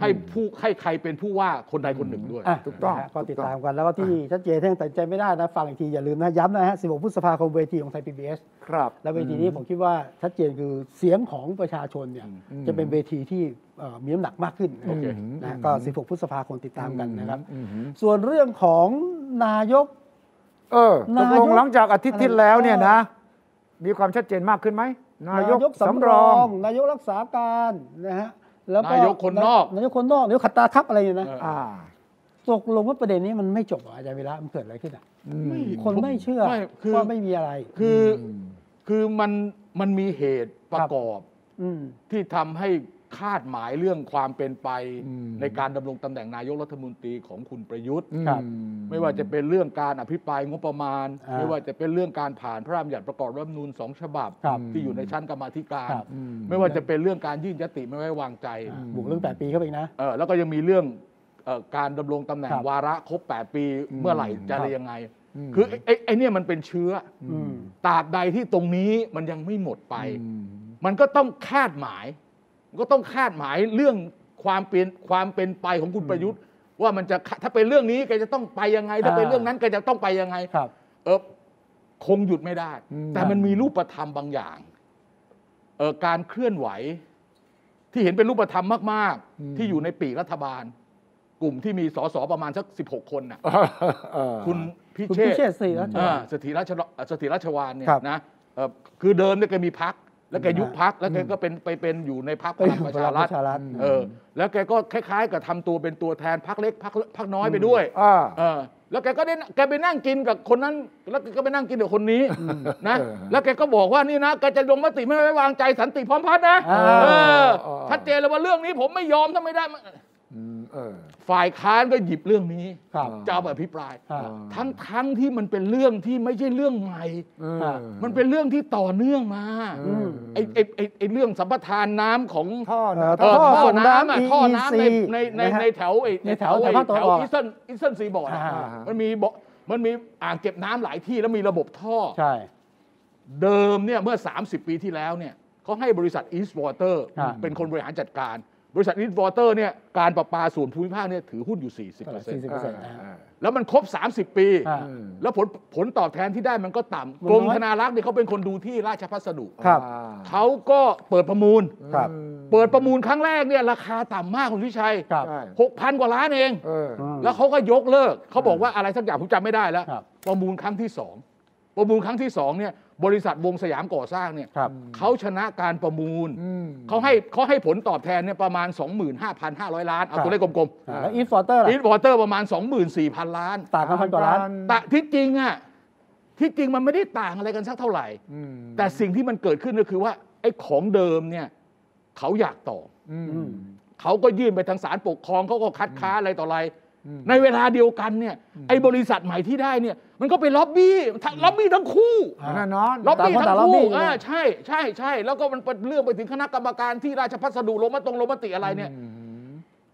ให้ผู้ให้ใครเป็นผู้ว่าคนใดคนหนึ่งด้วยถูกต้องก็ติดตามกันแล้วก็ที่ชัดเจนที่ยังตัดใจไม่ได้นะฟังอีกทีอย่าลืมนะย้ำนะฮะสิบหกพฤษภาคมเวทีของไทย พี บี เอส ครับและเวทีนี้ผมคิดว่าชัดเจนคือเสียงของประชาชนเนี่ยจะเป็นเวทีที่มีน้ำหนักมากขึ้นนะก็สิบหกพฤษภาคมติดตามกันนะครับส่วนเรื่องของนายกเออตกลงหลังจากอาทิตย์ที่แล้วเนี่ยนะมีความชัดเจนมากขึ้นไหมนายกสำรองนายกรักษาการนะฮะแล้วก็นายกคนนอกนายกคนนอกนายกขัดตาทับอะไรอย่างนี้นะตกลงว่าประเด็นนี้มันไม่จบอาจารย์วิระมันเกิดอะไรขึ้นอ่ะคนไม่เชื่อว่าไม่มีอะไรคือคือมันมันมีเหตุประกอบที่ทำให้คาดหมายเรื่องความเป็นไปในการดำรงตำแหน่งนายกรัฐมนตรีของคุณประยุทธ์ไม่ว่าจะเป็นเรื่องการอภิปรายงบประมาณไม่ว่าจะเป็นเรื่องการผ่านพระราชบัญญัติประกอบรัฐธรรมนูญสองฉบับที่อยู่ในชั้นกรรมาธิการไม่ว่าจะเป็นเรื่องการยื่นยติไม่ไว้วางใจบวกเรื่องแปดปีเข้าไปนะแล้วก็ยังมีเรื่องการดำรงตำแหน่งวาระครบแปดปีเมื่อไหร่จะอะไรยังไงคือไอ้ไอ้เนี่ยมันเป็นเชื้อตราบใดที่ตรงนี้มันยังไม่หมดไปมันก็ต้องคาดหมายก็ต้องคาดหมายเรื่องความเป็นความเป็นไปของคุณประยุทธ์ว่ามันจะถ้าเป็นเรื่องนี้แกจะต้องไปยังไงถ้าเป็นเรื่องนั้นแกจะต้องไปยังไงเออคงหยุดไม่ได้แต่มันมีรูปธรรมบางอย่างเออการเคลื่อนไหวที่เห็นเป็นรูปธรรมมากๆที่อยู่ในปีกรัฐบาลกลุ่มที่มีสสประมาณสักสิบหกคนน่ะคุณพิเชษฐ์เสถียรเสถียรชวาลเนี่ยนะคือเดิมเนี่ยแกมีพรรคแล้วแกยุบพักแล้วแกก็เป็นไปเป็นอยู่ในพักพลังประชารัฐเออแล้วแกก็คล้ายๆกับทำตัวเป็นตัวแทนพักเล็กพักพักน้อยไปด้วยเออแล้วแกก็ได้แกไปนั่งกินกับคนนั้นแล้วแกก็ไปนั่งกินกับคนนี้นะแล้วแกก็บอกว่านี่นะแกจะลงมติไม่ไว้วางใจสันติพร้อมพัฒน์นะเออชัดเจนเลยว่าเรื่องนี้ผมไม่ยอมถ้าไม่ได้ฝ่ายค้านก็หยิบเรื่องนี้จะเอาไปอภิปรายทั้งทั้งที่มันเป็นเรื่องที่ไม่ใช่เรื่องใหม่มันเป็นเรื่องที่ต่อเนื่องมาไอ้ไอ้ไอ้ไอ้เรื่องสัมปทานน้ำของท่อน้ำท่อน้ำในในในแถวไอ้ในแถวแถวอีสเทิร์นอีสเทิร์นซีบอร์ดมันมีบ่อมันมีอ่างเก็บน้ำหลายที่แล้วมีระบบท่อเดิมเนี่ยเมื่อสามสิบปีที่แล้วเนี่ยเขาให้บริษัท East Water เป็นคนบริหารจัดการบริษัท East Water เนี่ยการประปาส่วนภูมิภาคเนี่ยถือหุ้นอยู่ สี่สิบเปอร์เซ็นต์ แล้วมันครบสามสิบปีแล้วผลผลตอบแทนที่ได้มันก็ต่ำกรมธนารักษ์เนี่ยเขาเป็นคนดูที่ราชพัสดุเขาก็เปิดประมูลเปิดประมูลครั้งแรกเนี่ยราคาต่ำมากคุณวิชัย หกพัน กว่าล้านเองแล้วเขาก็ยกเลิกเขาบอกว่าอะไรสักอย่างผมจำไม่ได้แล้วประมูลครั้งที่สองประมูลครั้งที่สองเนี่ยบริษัทวงสยามก่อสร้างเนี่ยเขาชนะการประมูลเขาให้เขาให้ผลตอบแทนเนี่ยประมาณ สองหมื่นห้าพันห้าร้อย ล้านเอาตัวเลขกลมๆแล้วอีสวอเตอร์อีสวอเตอร์ประมาณ สองหมื่นสี่พัน ล้านต่างกันพันกว่าล้านแต่ที่จริงอ่ะที่จริงมันไม่ได้ต่างอะไรกันสักเท่าไหร่แต่สิ่งที่มันเกิดขึ้นก็คือว่าไอ้ของเดิมเนี่ยเขาอยากต่อเขาก็ยื่นไปทางศาลปกครองเขาก็คัดค้านอะไรต่ออะไรในเวลาเดียวกันเนี่ยไอ้บริษัทใหม่ที่ได้เนี่ยมันก็ไปล็อบบี้ล็อบบี้ทั้งคู่ล็อบบี้ทั้งคู่อ่าใช่ใช่ใช่แล้วก็มันเรื่องไปถึงคณะกรรมการที่ราชพัสดุลงมติลงมติอะไรเนี่ย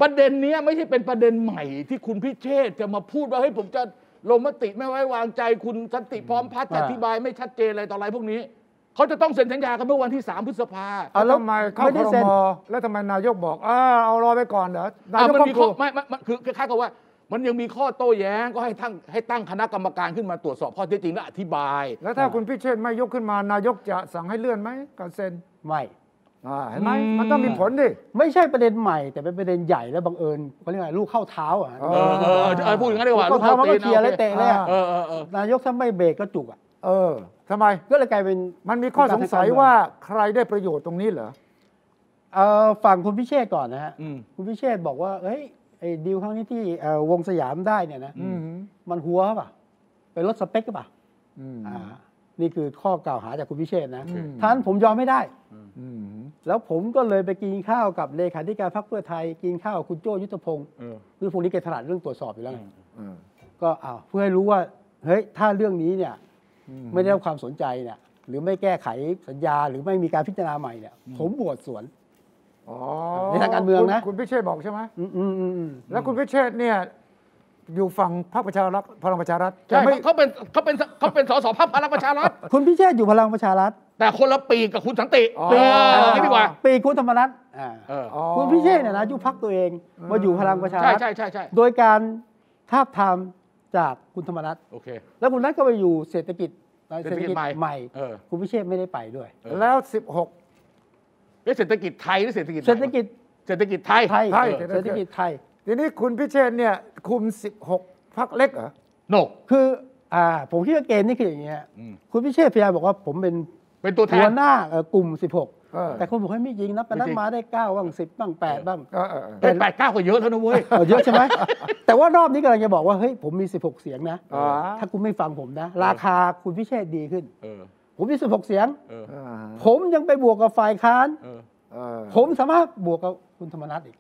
ประเด็นนี้ไม่ใช่เป็นประเด็นใหม่ที่คุณพิเชษจะมาพูดว่าเฮ้ยผมจะ ลงมติไม่ไว้วางใจคุณสันติพร้อมพัฒน์อธิบายไม่ชัดเจนอะไรต่ออะไรพวกนี้เขาจะต้องเซ็นสัญญากันเมื่อวันที่สามพฤษภาคมแล้วทำไมเขาไม่ได้เซ็นแล้วทำไมนายกบอกอ้าเอารอไปก่อนเหรอนายกมันมีข้อไม่ไม่คือคล้ายๆกับว่ามันยังมีข้อโต้แย้งก็ให้ทั้งให้ตั้งคณะกรรมการขึ้นมาตรวจสอบข้อเท็จจริงและอธิบายแล้วถ้าคุณพิเชษฐ์ไม่ยกขึ้นมานายกจะสั่งให้เลื่อนไหมการเซ็นไม่เห็นไหมมันต้องมีผลดิไม่ใช่ประเด็นใหม่แต่เป็นประเด็นใหญ่แล้วบังเอิญเขาเรียกอะไรลูกเข้าเท้าอ่ะพูดอย่างนั้นดีกว่าลูกเข้าเท้ามันเขี่ยเลยเตะเลยนายกถ้าไม่เบรกก็จุกอ่ะเออทำไมก็เลยกลายเป็นมันมีข้อสงสัยว่าใครได้ประโยชน์ตรงนี้เหรอเออฝั่งคุณพิเชษฐ์ก่อนนะฮะคุณพิเชษฐ์บอกว่าเฮ้ยไอ้ดีลครั้งนี้ที่วงสยามได้เนี่ยนะมันหัวป่ะไปลดสเปคป่ะอ่านี่คือข้อกล่าวหาจากคุณพิเชษฐ์นะท่านผมยอมไม่ได้แล้วผมก็เลยไปกินข้าวกับเลขาธิการพรรคเพื่อไทยกินข้าวกับคุณโจ้ยุทธพงศ์คือพวกนี้แกถนัดเรื่องตรวจสอบอยู่แล้วก็อ้าวเพื่อให้รู้ว่าเฮ้ยถ้าเรื่องนี้เนี่ยไม่ได้รับความสนใจเนี่ยหรือไม่แก้ไขสัญญาหรือไม่มีการพิจารณาใหม่เนี่ยผมบวชสวนในทางการเมืองนะคุณพิเชษฐ์บอกใช่ไหมแล้วคุณพิเชษฐ์เนี่ยอยู่ฝั่งพรรคประชารัฐพลังประชารัฐใช่เขาเป็นเขาเป็นเขาเป็นสสพรรคพลังประชารัฐคุณพิเชษฐ์อยู่พลังประชารัฐแต่คนละปีกับคุณสันติปีนี้ดีกว่าปีคุณธรรมนัสคุณพิเชษฐ์เนี่ยนะยุบพรรคตัวเองมาอยู่พลังประชารัฐใช่ใช่ใช่โดยการทาบทามจากคุณธรรมนัสโอเคแล้วคุณนัทก็ไปอยู่เศรษฐกิจเศรษฐกิจใหม่คุณพิเชษฐ์ไม่ได้ไปด้วยแล้วสิบหกเศรษฐกิจไทยหรือเศรษฐกิจเศรษฐกิจเศรษฐกิจไทยเศรษฐกิจไทยทีนี้คุณพิเชษฐ์เนี่ยคุมสิบหกพรรคเล็กเหรอโนคืออ่าผมคิดว่าเกมนี่คืออย่างเงี้ยคุณพิเชษฐ์พยายามบอกว่าผมเป็นเป็นตัวแทนหัวหน้ากลุ่มสิบหกแต่คนบอกให้ไม่ยิงนับไปนับมาได้เก้าบ้างสิบบ้างแปดบ้างแต่แปด เก้าก็เยอะแล้วนะเว้ยเยอะใช่ไหมแต่ว่ารอบนี้กำลังจะบอกว่าเฮ้ยผมมีสิบหกเสียงนะถ้าคุณไม่ฟังผมนะราคาคุณพิเชษฐ์ดีขึ้นผมมีสิบหกเสียงผมยังไปบวกกับฝ่ายค้านผมสามารถบวกกับคุณธรรมนัสอีก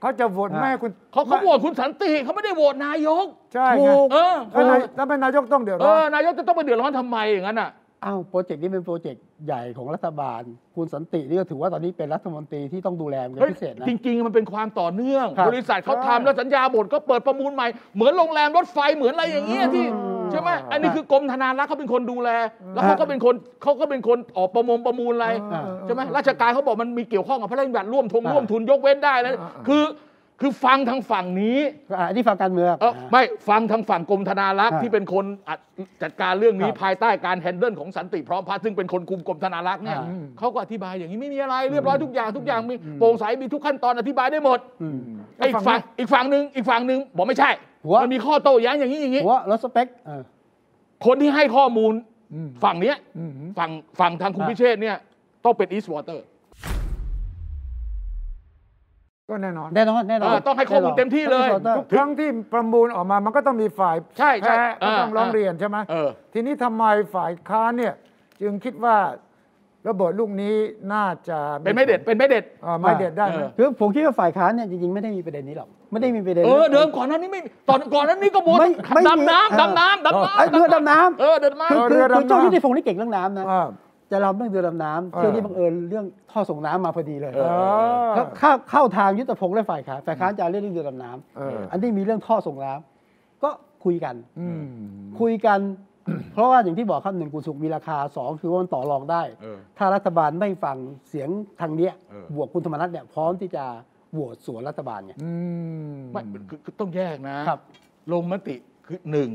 เขาจะโหวตแม่คุณเขาเขาโหวตคุณสันติเขาไม่ได้โหวตนายกใช่ถูกเออแล้วเป็นนายกต้องเดือดร้อนนายกจะต้องไปเดือดร้อนทำไมอย่างนั้นอ่ะอ้าวโปรเจกต์นี้เป็นโปรเจกต์ใหญ่ของรัฐบาลคุณสันตินี่ก็ถือว่าตอนนี้เป็นรัฐมนตรีที่ต้องดูแลเป็นพิเศษนะจริงๆมันเป็นความต่อเนื่องบริษัทเขาทำแล้วสัญญาบทก็เปิดประมูลใหม่เหมือนโรงแรมรถไฟเหมือนอะไรอย่างเงี้ยที่ใช่ไหมอันนี้คือกรมธนารักษ์เขาเป็นคนดูแลแล้วเขาก็เป็นคนเขาก็เป็นคนออกประมงประมูลอะไรใช่ไหมราชการเขาบอกมันมีเกี่ยวข้องกับพระราชบัญญัติร่วมทงร่วมทุนยกเว้นได้นะคือคือฟังทางฝั่งนี้อันนี้ฟังการเมืองไม่ฟังทางฝั่งกรมธนารักษ์ที่เป็นคนจัดการเรื่องนี้ภายใต้การแฮนเดิลของสันติพร้อมพัฒน์ซึ่งเป็นคนคุมกรมธนารักษ์เนี่ยเขาก็อธิบายอย่างนี้ไม่มีอะไรเรียบร้อยทุกอย่างทุกอย่างมีโปร่งใสมีทุกขั้นตอนอธิบายได้หมดอีกฝั่งอีกฝั่งหนึ่งอีกฝั่งหนึ่งบอกไม่ใช่มันมีข้อโต้แย้งอย่างนี้อย่างนี้แล้วสเปคคนที่ให้ข้อมูลฝั่งนี้ฝั่งฝั่งทางคุณพิเชษฐ์เนี่ยต้องเป็น East Water ก็แน่นอนแน่นอนแน่นอนต้องให้ข้อมูลเต็มที่เลยทุกครั้งที่ประมูลออกมามันก็ต้องมีฝ่ายใช่ใช่ต้องร้องเรียนใช่ไหมทีนี้ทำไมฝ่ายค้านเนี่ยจึงคิดว่าระเบิดลูกนี้น่าจะเป็นไม่เด็ดเป็นไม่เด็ดไม่เด็ดได้คือผมคิดว่าฝ่ายค้านเนี่ยจริงๆไม่ได้มีประเด็นนี้หรอกไม่ได้มีประเด็นเออเดิมก่อนนั้นนี่ไม่ตอนก่อนนั้นนี่ก็บวชดำน้ำดำน้ำดำน้ำเรือดำน้ำเออเดินมาคือคือเจ้าที่ในพงศ์นี่เก่งเรื่องน้ำนะจะรำเรื่องเรือดำน้ำเที่ยวนี้บังเอิญเรื่องท่อส่งน้ำมาพอดีเลยเข้าเข้าทางยุทธพงศ์และฝ่ายค้านฝ่ายค้านจะเรื่องเรือดำน้ำอันนี้มีเรื่องท่อส่งน้ำก็คุยกันคุยกันเพราะว่าอย่างที่บอกครับหนึ่งกุศุกมีราคาสองคือว่ามันต่อรองได้ถ้ารัฐบาลไม่ฟังเสียงทางเนี้ยบวกคุณธรรมนัสเนี่ยพร้อมที่จะโหวตสวนรัฐบาลเนี่ยไม่คือต้องแยกนะลงมติคือหนึ่ง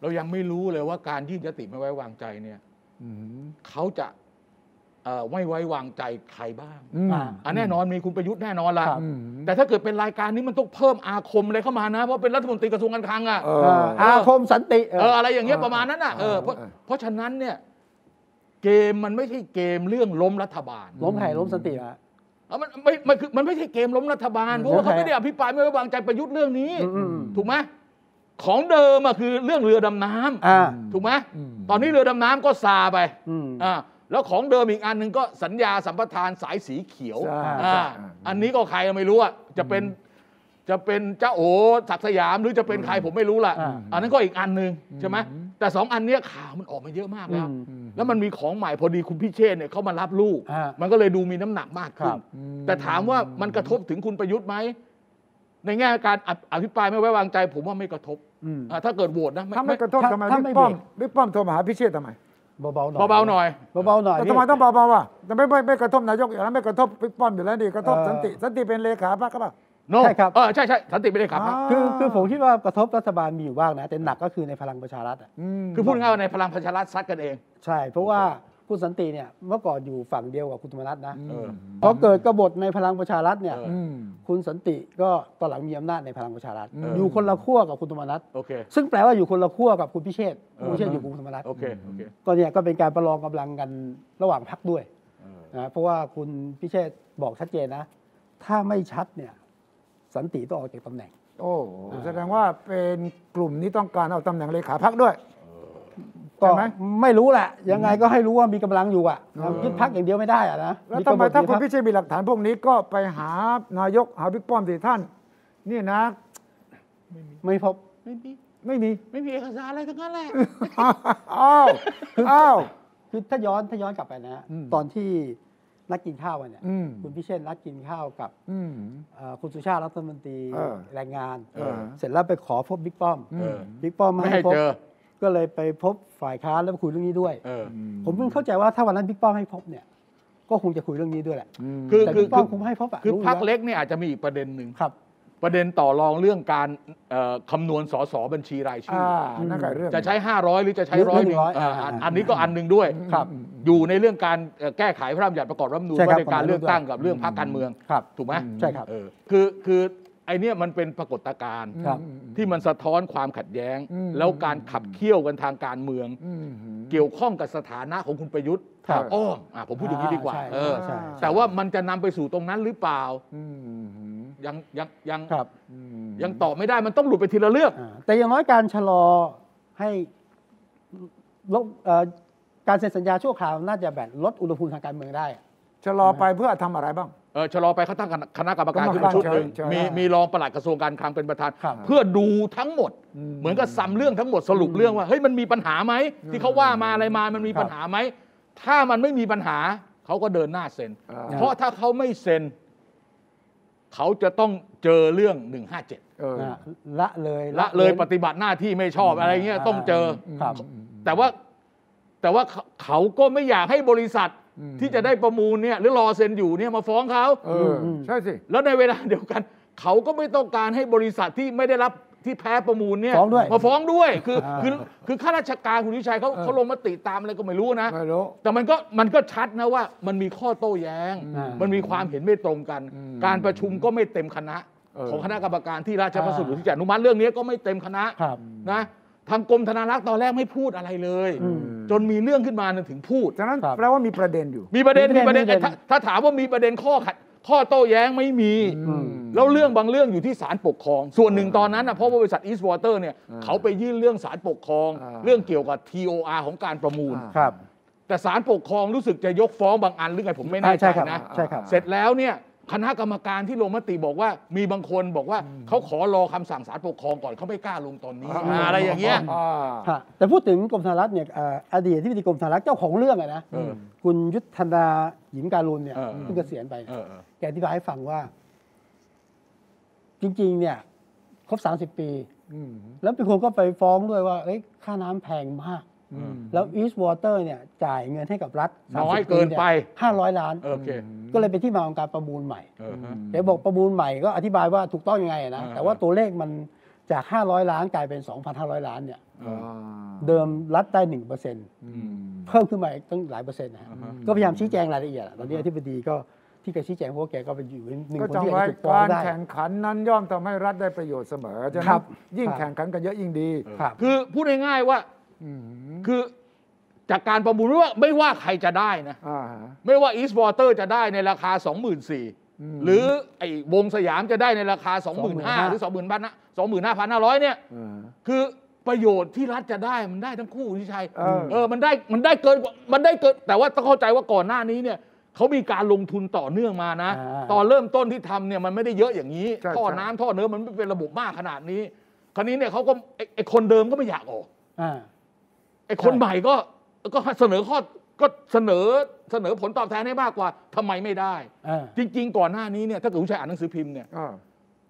เรายังไม่รู้เลยว่าการยื่นยติไม่ไว้วางใจเนี่ยเขาจะไม่ไว้วางใจใครบ้างอ่าแน่นอนมีคุณประยุทธ์แน่นอนละแต่ถ้าเกิดเป็นรายการนี้มันต้องเพิ่มอาคมอะไรเข้ามานะเพราะเป็นรัฐมนตรีกระทรวงการคลังอ่ะอาคมสันติเอออะไรอย่างเงี้ยประมาณนั้นอ่ะเออเพราะเพราะฉะนั้นเนี่ยเกมมันไม่ใช่เกมเรื่องล้มรัฐบาลล้มใครล้มสันติละอ๋อมันไม่มันคือมันไม่ใช่เกมล้มรัฐบาลเพราะว่าเขาไม่ได้อภิปรายไม่ไว้วางใจประยุทธ์เรื่องนี้ถูกไหมของเดิมอ่ะคือเรื่องเรือดำน้ำถูกไหมตอนนี้เรือดำน้ำก็ซาไปอ่าแล้วของเดิมอีกอันหนึ่งก็สัญญาสัมปทานสายสีเขียว อ, อันนี้ก็ใครไม่รู้อ่ะจะเป็นจะเป็นเจ้าโอศักดิ์สยามหรือจะเป็นใครผมไม่รู้ละอันนั้นก็อีกอันหนึ่งใช่ไหมแต่สองอันนี้ข่าวมันออกมาเยอะมากแล้วแล้วมันมีของใหม่พอดีคุณพิเชษฐ์เนี่ยเขามารับลูกมันก็เลยดูมีน้ำหนักมากขึ้นแต่ถามว่ามันกระทบถึงคุณประยุทธ์ไหม ในแง่การอภิปรายไม่ไว้วางใจผมว่าไม่กระทบถ้าเกิดโหวตนะถ้าไม่กระทบทำไมบิ๊กป้อมบิ๊กป้อมโทรมาหาพิเชษฐ์ทำไมเบาๆหน่อยเบาๆหน่อยเบาๆหน่อยทำไมต้องเบาๆอ่ะจะไม่ไม่กระทบนายกอย่างนั้นไม่กระทบบิ๊กป้อมอยู่แล้วนี่กระทบสันติสันติเป็นเลขาพรรคครับใช่ครับเออใช่ใช่สันติเป็นเลขาพรรคคือคือผมคิดว่ากระทบรัฐบาลมีอยู่บ้างนะแต่หนักก็คือในพลังประชารัฐคือพูดง่ายว่าในพลังประชารัฐซัดกันเองใช่เพราะว่าคุณสันติเนี่ยเมื่อก่อนอยู่ฝั่งเดียวกับคุณธรรมนัสนะพอเกิดกบฏในพลังประชารัฐเนี่ยคุณสันติก็ตอนหลังมีอำนาจในพลังประชารัฐอยู่คนละขั้วกับคุณธรรมนัสซึ่งแปลว่าอยู่คนละขั้วกับคุณพิเชษฐ์คุณพิเชษฐ์อยู่กับคุณธรรมนัสก็เนี่ยก็เป็นการประลองกำลังกันระหว่างพรรคด้วยนะเพราะว่าคุณพิเชษฐ์บอกชัดเจนนะถ้าไม่ชัดเนี่ยสันติต้องออกจากตำแหน่งโอ้แสดงว่าเป็นกลุ่มนี้ต้องการเอาตำแหน่งเลขาพรรคด้วยก็ไม่รู้แหละยังไงก็ให้รู้ว่ามีกำลังอยู่อ่ะยึดพักอย่างเดียวไม่ได้อ่ะนะแล้วทำไมถ้าคุณพิเชษฐ์มีหลักฐานพวกนี้ก็ไปหานายกหาบิ๊กป้อมสิท่านนี่นะไม่พบไม่มีไม่มีไม่มีเอกสารอะไรทั้งนั้นแหละอ้าวอ้าวคือถ้าย้อนถ้าย้อนกลับไปนะตอนที่นัดกินข้าวกันเนี่ยคุณพิเชษฐ์นัดกินข้าวกับคุณสุชาติรัฐมนตรีแรงงานเสร็จแล้วไปขอพบบิ๊กป้อมบิ๊กป้อมไม่ให้พบก็เลยไปพบฝ่ายค้านแล้วคุยเรื่องนี้ด้วยผมเพิ่งเข้าใจว่าถ้าวันนั้นบิ๊กป้อมให้พบเนี่ยก็คงจะคุยเรื่องนี้ด้วยแหละคือบิ๊กป้อมคงให้พบอ่ะคือพรรคเล็กเนี่ยอาจจะมีอีกประเด็นหนึ่งครับประเด็นต่อรองเรื่องการคำนวณสสบัญชีรายชื่อจะใช้ห้าร้อยหรือจะใช้ร้อยหนึ่งอันนี้ก็อันหนึ่งด้วยอยู่ในเรื่องการแก้ไขพระราชบัญญัติประกอบรัฐธรรมนูญว่าในการเลือกตั้งกับเรื่องพรรคการเมืองถูกไหมใช่ครับคือคือไอ้นี่มันเป็นปรากฏการณ์ที่มันสะท้อนความขัดแย้งแล้วการขับเคี่ยวกันทางการเมืองเกี่ยวข้องกับสถานะของคุณประยุทธ์อ้อมผมพูดอย่างนี้ดีกว่าแต่ว่ามันจะนำไปสู่ตรงนั้นหรือเปล่ายังยังยังยังตอบไม่ได้มันต้องหลุดไปทีละเรื่องแต่อย่างน้อยการชะลอให้ลดการเซ็นสัญญาชั่วคราวน่าจะแบบลดอุณหภูมิทางการเมืองได้ชะลอไปเพื่อทำอะไรบ้างเออชะลอไปเขาตั้งคณะกรรมการขึ้นมาชุดหนึ่งมีมีรองปลัดกระทรวงการคลังเป็นประธานเพื่อดูทั้งหมดเหมือนกับซ้ำเรื่องทั้งหมดสรุปเรื่องว่าเฮ้ยมันมีปัญหาไหมที่เขาว่ามาอะไรมามันมีปัญหาไหมถ้ามันไม่มีปัญหาเขาก็เดินหน้าเซ็นเพราะถ้าเขาไม่เซ็นเขาจะต้องเจอเรื่องหนึ่งห้าเจ็ดละเลยละเลยปฏิบัติหน้าที่ไม่ชอบอะไรเงี้ยต้องเจอแต่ว่าแต่ว่าเขาก็ไม่อยากให้บริษัทที่จะได้ประมูลเนี่ยหรือรอเซ็นอยู่เนี่ยมาฟ้องเขาเออใช่สิแล้วในเวลาเดียวกันเขาก็ไม่ต้องการให้บริษัทที่ไม่ได้รับที่แพ้ประมูลเนี่ยมาฟ้องด้วยคือคือคือข้าราชการคุณวิชัยเขาเขาลงมติตามอะไรก็ไม่รู้นะแต่มันก็มันก็ชัดนะว่ามันมีข้อโต้แย้งมันมีความเห็นไม่ตรงกันการประชุมก็ไม่เต็มคณะของคณะกรรมการที่ราชพัสดุที่จะอนุมัติเรื่องนี้ก็ไม่เต็มคณะนะทางกรมธนารักษ์ตอนแรกไม่พูดอะไรเลยจนมีเรื่องขึ้นมาถึงพูดฉะนั้นแปลว่ามีประเด็นอยู่มีประเด็นมีประเด็นถ้าถามว่ามีประเด็นข้อขัดข้อโต้แย้งไม่มีแล้วเรื่องบางเรื่องอยู่ที่ศาลปกครองส่วนหนึ่งตอนนั้นนะเพราะบริษัท East Water เนี่ยเขาไปยื่นเรื่องศาลปกครองเรื่องเกี่ยวกับ ที โอ อาร์ ของการประมูลแต่ศาลปกครองรู้สึกจะยกฟ้องบางอันหรือไงผมไม่แน่ใจนะเสร็จแล้วเนี่ยคณะกรรมการที่ลงมติบอกว่ามีบางคนบอกว่าเขาขอรอคำสั่งศาลปกครองก่อนเขาไม่กล้าลงตอนนี้อะไรอย่างเงี้ยแต่พูดถึงกรมธนารักษ์เนี่ยอดีตที่เป็นกรมธนารักษ์เจ้าของเรื่องอะนะคุณยุทธนาหญิมการุณเนี่ยเพิ่งเกษียณไปแกอธิบายให้ฟังว่าจริงๆเนี่ยครบสามสิบปีแล้วเป็นคนก็ไปฟ้องด้วยว่าค่าน้ำแพงมากแล้ว East Water เนี่ยจ่ายเงินให้กับรัฐน้อยเกินไปห้าร้อยล้านก็เลยเป็นที่มาของการประมูลใหม่เดี๋ยวบอกประมูลใหม่ก็อธิบายว่าถูกต้องยังไงนะแต่ว่าตัวเลขมันจากห้าร้อยล้านกลายเป็น สองพันห้าร้อยล้านเนี่ยเดิมรัฐได้ หนึ่งเปอร์เซ็นต์ เพิ่มขึ้นมาตั้งหลายเปอร์เซ็นต์นะก็พยายามชี้แจงรายละเอียดตอนนี้ที่อธิบดีก็ที่แกชี้แจงเพราะแกก็เป็นอยู่หนึ่งคนที่ถูกฟ้องได้การแข่งขันนั้นย่อมทำให้รัฐได้ประโยชน์เสมอจะยิ่งแข่งขันกันเยอะยิ่งดีคือพูดง่ายๆว่าคือจากการประมูลว่าไม่ว่าใครจะได้นะไม่ว่า East Water จะได้ในราคา สองหมื่นสี่พัน หรือไอ้วงสยามจะได้ในราคา สองหมื่นห้าพัน หรือ สองหมื่นห้าพันห้าร้อย เนี่ยคือประโยชน์ที่รัฐจะได้มันได้ทั้งคู่ที่ชัยเออมันได้มันได้เกินมันได้เกินแต่ว่าต้องเข้าใจว่าก่อนหน้านี้เนี่ยเขามีการลงทุนต่อเนื่องมานะตอนเริ่มต้นที่ทำเนี่ยมันไม่ได้เยอะอย่างนี้ท่อน้ำท่อเนื้อมันไม่เป็นระบบมากขนาดนี้คราวนี้เนี่ยเขาก็ไอ้คนเดิมก็ไม่อยากออกไอ้คนใหม่ก็ก็เสนอข้อก็เสนอเสนอผลตอบแทนให้มากกว่าทำไมไม่ได้จริงๆก่อนหน้านี้เนี่ยถ้าเกิดคุณชัยอ่านหนังสือพิมพ์เนี่ย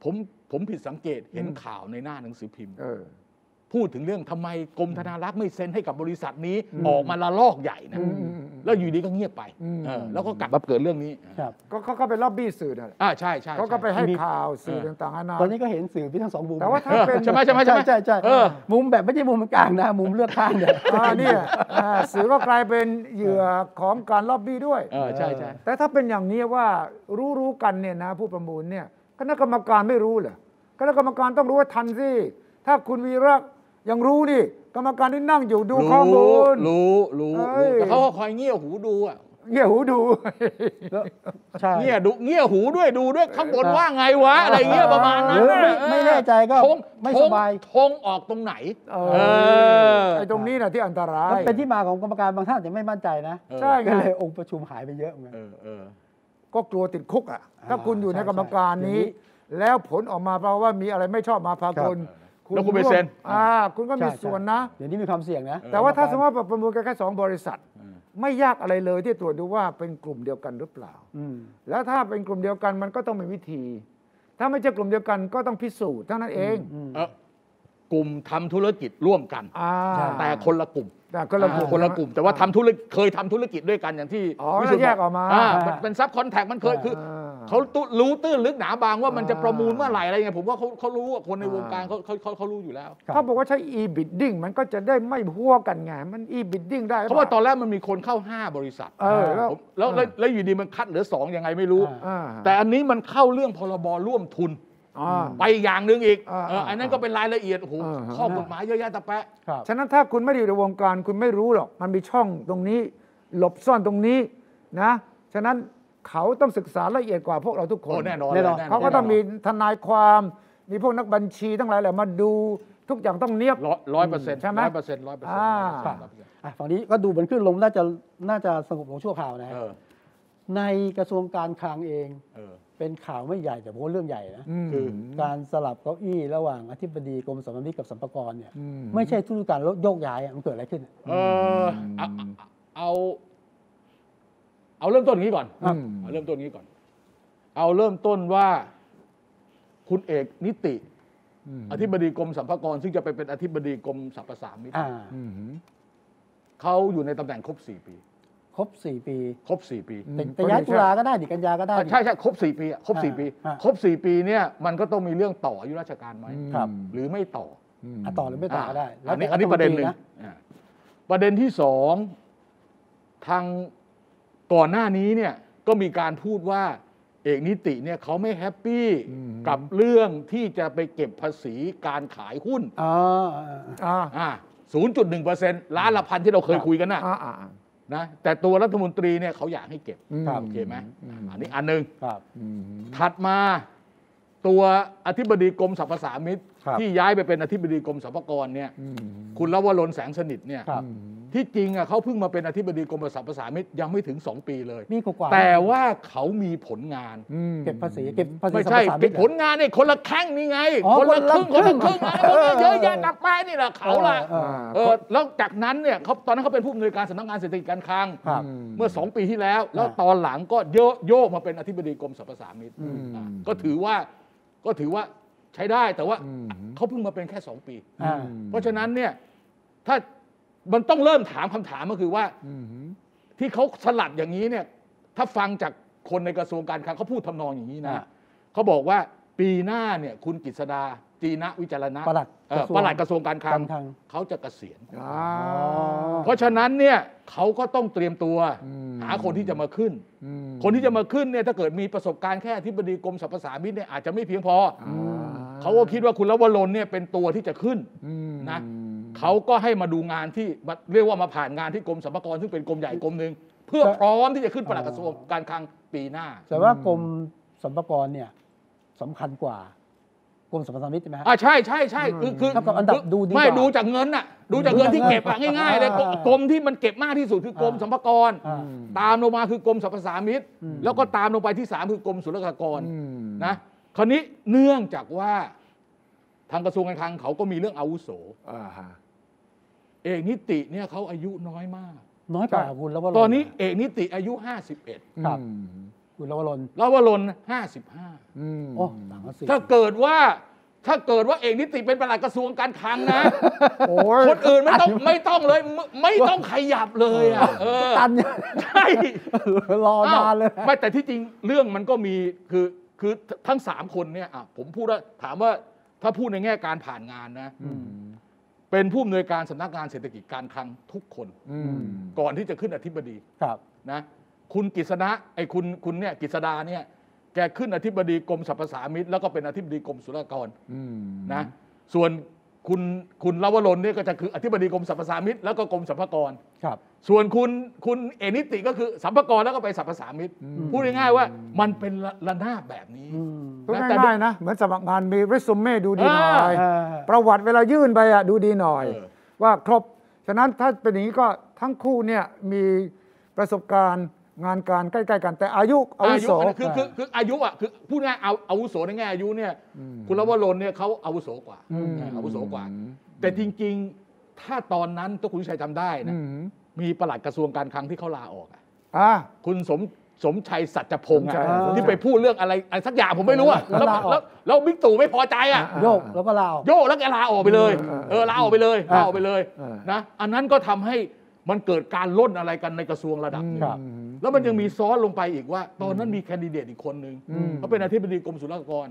ผมผมผิดสังเกตเห็นข่าวในหน้าหนังสือพิมพ์พูดถึงเรื่องทำไมกรมธนารักษ์ไม่เซ็นให้กับบริษัทนี้ออกมาละลอกใหญ่นะแล้วอยู่ดีก็เงียบไปแล้วก็กลับมาเกิดเรื่องนี้ก็ก็ไปล็อบบี้สื่อน่ะอ่าใช่ใช่เขาก็ไปให้ข่าวสื่อต่างๆนานาตอนนี้ก็เห็นสื่อพี่ทั้งสองมุมแต่ว่าถ้าเป็นใช่ไหมใช่ไหมใช่ใช่ใช่มุมแบบไม่ใช่มุมกลางนะมุมเลือกข้างเนี่ยนี่สื่อก็กลายเป็นเหยื่อของการล็อบบี้ด้วยใช่ใช่แต่ถ้าเป็นอย่างนี้ว่ารู้รู้กันเนี่ยนะผู้ประมูลเนี่ยคณะกรรมการไม่รู้เหรอคณะกรรมการต้องรู้ว่าทันสิถ้าคุณวีระยังรู้นี่กรรมการที่นั่งอยู่ดูข้อมูลรู้รู้แต่เขาคอยเงี่ยหูดูอ่ะเงี่ยหูดูใช่เงี่ยดูเงี่ยหูด้วยดูด้วยข้างบนว่าไงวะอะไรเงี้ยประมาณนั้นไม่แน่ใจก็ไม่สบายทงออกตรงไหนไอ้ตรงนี้นะที่อันตรายเป็นที่มาของกรรมการบางท่านจะไม่มั่นใจนะใช่ก็เลยองค์ประชุมหายไปเยอะเหมือนกันก็กลัวติดคุกอ่ะถ้าคุณอยู่ในกรรมการนี้แล้วผลออกมาแปลว่ามีอะไรไม่ชอบมาพากลแล้วคุณไปเซ็นอ่าคุณก็มีส่วนนะเดี๋ยวนี้มีความเสี่ยงนะแต่ว่าถ้าสมมติว่าประมูลกันแค่สองบริษัทไม่ยากอะไรเลยที่ตรวจดูว่าเป็นกลุ่มเดียวกันหรือเปล่าแล้วถ้าเป็นกลุ่มเดียวกันมันก็ต้องมีวิธีถ้าไม่ใช่กลุ่มเดียวกันก็ต้องพิสูจน์เท่านั้นเองกลุ่มทำธุรกิจร่วมกันแต่คนละกลุ่มคนละกลุ่มคนละกลุ่มแต่ว่าทำธุรกิจเคยทำธุรกิจด้วยกันอย่างที่วิสุทธิ์แยกออกมาเป็นซับคอนแทคมันเคยคือเขารู้ตื้นลึกหนาบางว่ามันจะประมูลเมื่อไหร่อะไรเงี้ยผมว่าเขาเขารู้คนในวงการเขาเขาเขารู้อยู่แล้วเขาบอกว่าใช้ อีบิดดิ้ง มันก็จะได้ไม่หัวกันไงมัน อีบิดดิ้ง ได้เพราะว่าตอนแรกมันมีคนเข้าห้าบริษัทแล้วแล้วอยู่ดีมันคัดเหลือสองยังไงไม่รู้แต่อันนี้มันเข้าเรื่องพรบร่วมทุนไปอย่างนึงอีกอันนั้นก็เป็นรายละเอียดโอ้โหข้อกฎหมายเยอะแยะตะแปะฉะนั้นถ้าคุณไม่อยู่ในวงการคุณไม่รู้หรอกมันมีช่องตรงนี้หลบซ่อนตรงนี้นะฉะนั้นเขาต้องศึกษาละเอียดกว่าพวกเราทุกคนแน่นอนเขาก็ต้องมีทนายความมีพวกนักบัญชีทั้งหลายแหละมาดูทุกอย่างต้องเนียบร้อยเปอร์เซ็นต์ใช่ไหมร้อยเปอร์เซ็นต์ร้อยเปอร์เซ็นต์ฝั่งนี้ก็ดูมันขึ้นลมน่าจะน่าจะสงบลงชั่วคราวนะในกระทรวงการคลังเองเป็นข่าวไม่ใหญ่แต่ผมว่าเรื่องใหญ่นะคือการสลับเก้าอี้ระหว่างอธิบดีกรมสรรพากรกับสรรพากรเนี่ยไม่ใช่ทุกการโยกย้ายมันเกิดอะไรขึ้นเออเอาเอาเริ่มต้นนี้ก่อนเอาเริ่มต้นนี้ก่อนเอาเริ่มต้นว่าคุณเอกนิติอธิบดีกรมสรรพากรซึ่งจะไปเป็นอธิบดีกรมสรรพสามิตเขาอยู่ในตำแหน่งครบสี่ปีครบสี่ปีครบสี่ปีแต่ย้ายตุลาก็ได้ดิกันยาก็ได้ใช่ใช่ครบสี่ปีครบสี่ปีครบสี่ปีเนี่ยมันก็ต้องมีเรื่องต่ออายุราชการไหมหรือไม่ต่อต่อหรือไม่ต่อก็ได้อันนี้อันนี้ประเด็นหนึ่งประเด็นที่สองทางก่อนหน้านี้เนี่ยก็มีการพูดว่าเอกนิติเนี่ยเขาไม่แฮปปี้กับเรื่องที่จะไปเก็บภาษีการขายหุ้นศูนย์จุดหนึ่งเปอร์เซ็นต์ล้านละพันที่เราเคยคุยกันนะนะแต่ตัวรัฐมนตรีเนี่ยเขาอยากให้เก็บโอเคไหมอันนี้อันหนึ่งถัดมาตัวอธิบดีกรมสรรพสามิตที่ย้ายไปเป็นอธิบดีกรมสรรพากรเนี่ยคุณลวรนแสงสนิทเนี่ยที่จริงอ่ะเขาเพิ่งมาเป็นอธิบดีกรมสรรพสามิตยังไม่ถึงสองปีเลยนี่กว่าแต่ว่าเขามีผลงานเก็บภาษีเก็บภาษีไม่ใช่เก็บผลงานเนี่ยคนละแข้งนี่ไงคนละครึ่งคนละครึ่งเยอะแยะนับไปนี่แหละเขาล่ะเออแล้วจากนั้นเนี่ยเขาตอนนั้นเขาเป็นผู้อำนวยการสำนักงานเศรษฐกิจการคลังเมื่อสองปีที่แล้วแล้วตอนหลังก็โยกมาเป็นอธิบดีกรมสรรพสามิตก็ถือว่าก็ถือว่าใช้ได้แต่ว่าเขาเพิ่งมาเป็นแค่สองปีเพราะฉะนั้นเนี่ยถ้ามันต้องเริ่มถามคำถามก็คือว่าที่เขาสลับอย่างนี้เนี่ยถ้าฟังจากคนในกระทรวงการคลังเขาพูดทำนองอย่างนี้นะเขาบอกว่าปีหน้าเนี่ยคุณกฤษดาจีนะวิจารณะปลัดกระทรวงการคลังเขาจะเกษียณเพราะฉะนั้นเนี่ยเขาก็ต้องเตรียมตัวหาคนที่จะมาขึ้นคนที่จะมาขึ้นเนี่ยถ้าเกิดมีประสบการณ์แค่ที่บดีกรมสรรพสามิตเนี่ยอาจจะไม่เพียงพอเขาก็คิดว่าคุณลวรนเนี่ยเป็นตัวที่จะขึ้นนะเขาก็ให้มาดูงานที่เรียกว่ามาผ่านงานที่กรมสรรพากรซึ่งเป็นกรมใหญ่กรมหนึ่งเพื่อพร้อมที่จะขึ้นปลัดกระทรวงการคลังปีหน้าแต่ว่ากรมสรรพากรเนี่ยสำคัญกว่ากรมสรรพสามิตใช่ไหมครับอ่าใช่ใช่ใช่คือคืออันดับดูดีไม่ดูจากเงินน่ะดูจากเงินที่เก็บง่ายๆเลยกรมที่มันเก็บมากที่สุดคือกรมสรรพากรตามลงมาคือกรมสรรพสามิตแล้วก็ตามลงไปที่สามคือกรมศุลกากรนะคราวนี้เนื่องจากว่าทางกระทรวงการคลังเขาก็มีเรื่องอาวุโสเอกนิติเนี่ยเขาอายุน้อยมากน้อยกว่าคุณแล้วว่าตอนนี้เอกนิติอายุห้าสิบเอ็ด คุณลวรนลวรนห้าสิบห้าถ้าเกิดว่าถ้าเกิดว่าเอกนิติเป็นปลัดกระทรวงการคลังนะคนอื่นไม่ต้องไม่ต้องเลยไม่ต้องขยับเลยอ่ะตันใช่รอนานเลยไม่แต่ที่จริงเรื่องมันก็มีคือคือทั้งสามคนเนี่ยอ่ะผมพูดว่าถามว่าถ้าพูดในแง่การผ่านงานนะเป็นผู้อำนวยการสำนักงานเศรษฐกิจการคลังทุกคนก่อนที่จะขึ้นอธิบดีนะคุณกฤษณะไอ้คุณคุณเนี่ยกฤษดาเนี่ยแกขึ้นอธิบดีกรมสรรพสามิตแล้วก็เป็นอธิบดีกรมศุลกากรนะส่วนคุณคุณลวรนเนี่ยก็จะคืออธิบดีกรมสรรพสามิตแล้วก็กรมสรรพากรครับส่วนคุณคุณเอนิติก็คือสรรพากรแล้วก็ไปสรรพสามิตพูดง่ายๆว่ามันเป็นระนาบแบบนี้ง่ายๆนะเหมือนสมัครงานมีเรซูเม่ดูดีหน่อยประวัติเวลายื่นไปอ่ะดูดีหน่อยว่าครบฉะนั้นถ้าเป็นอย่างนี้ก็ทั้งคู่เนี่ยมีประสบการณ์งานการใกล้ๆกันแต่อายุอาวุโสคือคือคืออายุอ่ะคือพูดง่ายเอาอาวุโสในแง่อายุเนี่ยคุณลวรนเนี่ยเขาอาวุโสกว่าอาวุโสกว่าแต่จริงๆถ้าตอนนั้นถ้าคุณชัยจำได้นะมีปลัดกระทรวงการคลังที่เขาลาออกอ่ะคุณสมสมชัยสัจพงศ์ที่ไปพูดเรื่องอะไรสักอย่างผมไม่รู้อ่ะแล้วแล้วบิ๊กตู่ไม่พอใจอ่ะโยกแล้วก็ลาออกโยกแล้วก็ลาออกไปเลยเออลาออกไปเลยลาออกไปเลยนะอันนั้นก็ทำให้มันเกิดการล่นอะไรกันในกระทรวงระดับนี้แล้วมันยังมีซ้อนลงไปอีกว่าตอนนั้นมีแคนดิเดตอีกคนนึงเขาเป็นอธิบดีกรมศุลกากร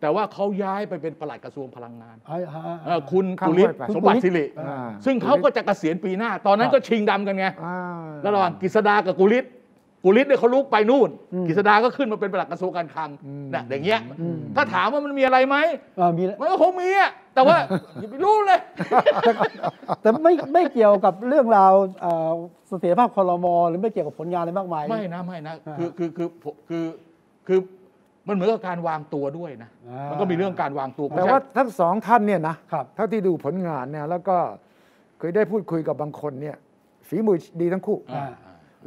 แต่ว่าเขาย้ายไปเป็นปลัดกระทรวงพลังงานคุณกุลิศสมบัติสิริซึ่งเขาก็จะเกษียณปีหน้าตอนนั้นก็ชิงดำกันไงระหว่างกฤษดากับกุลิศกุลิศเนี่ยเขาลุกไปนู่นกฤษดาก็ขึ้นมาเป็นปลัดกระทรวงการคลังเนี่ยอย่างเงี้ยถ้าถามว่ามันมีอะไรไหมมันก็คงมีอ่ะแต่ว่ารู้เลยแต่ไม่ไม่เกี่ยวกับเรื่องราวเสถียรภาพคลมหรือไม่เกี่ยวกับผลงานอะไรมากมายไม่นะไม่นะคือคือคือคือคือมันเหมือนกับการวางตัวด้วยนะมันก็มีเรื่องการวางตัวแต่ว่าทั้งสองท่านเนี่ยนะเท่าที่ดูผลงานเนี่ยแล้วก็เคยได้พูดคุยกับบางคนเนี่ยฝีมือดีทั้งคู่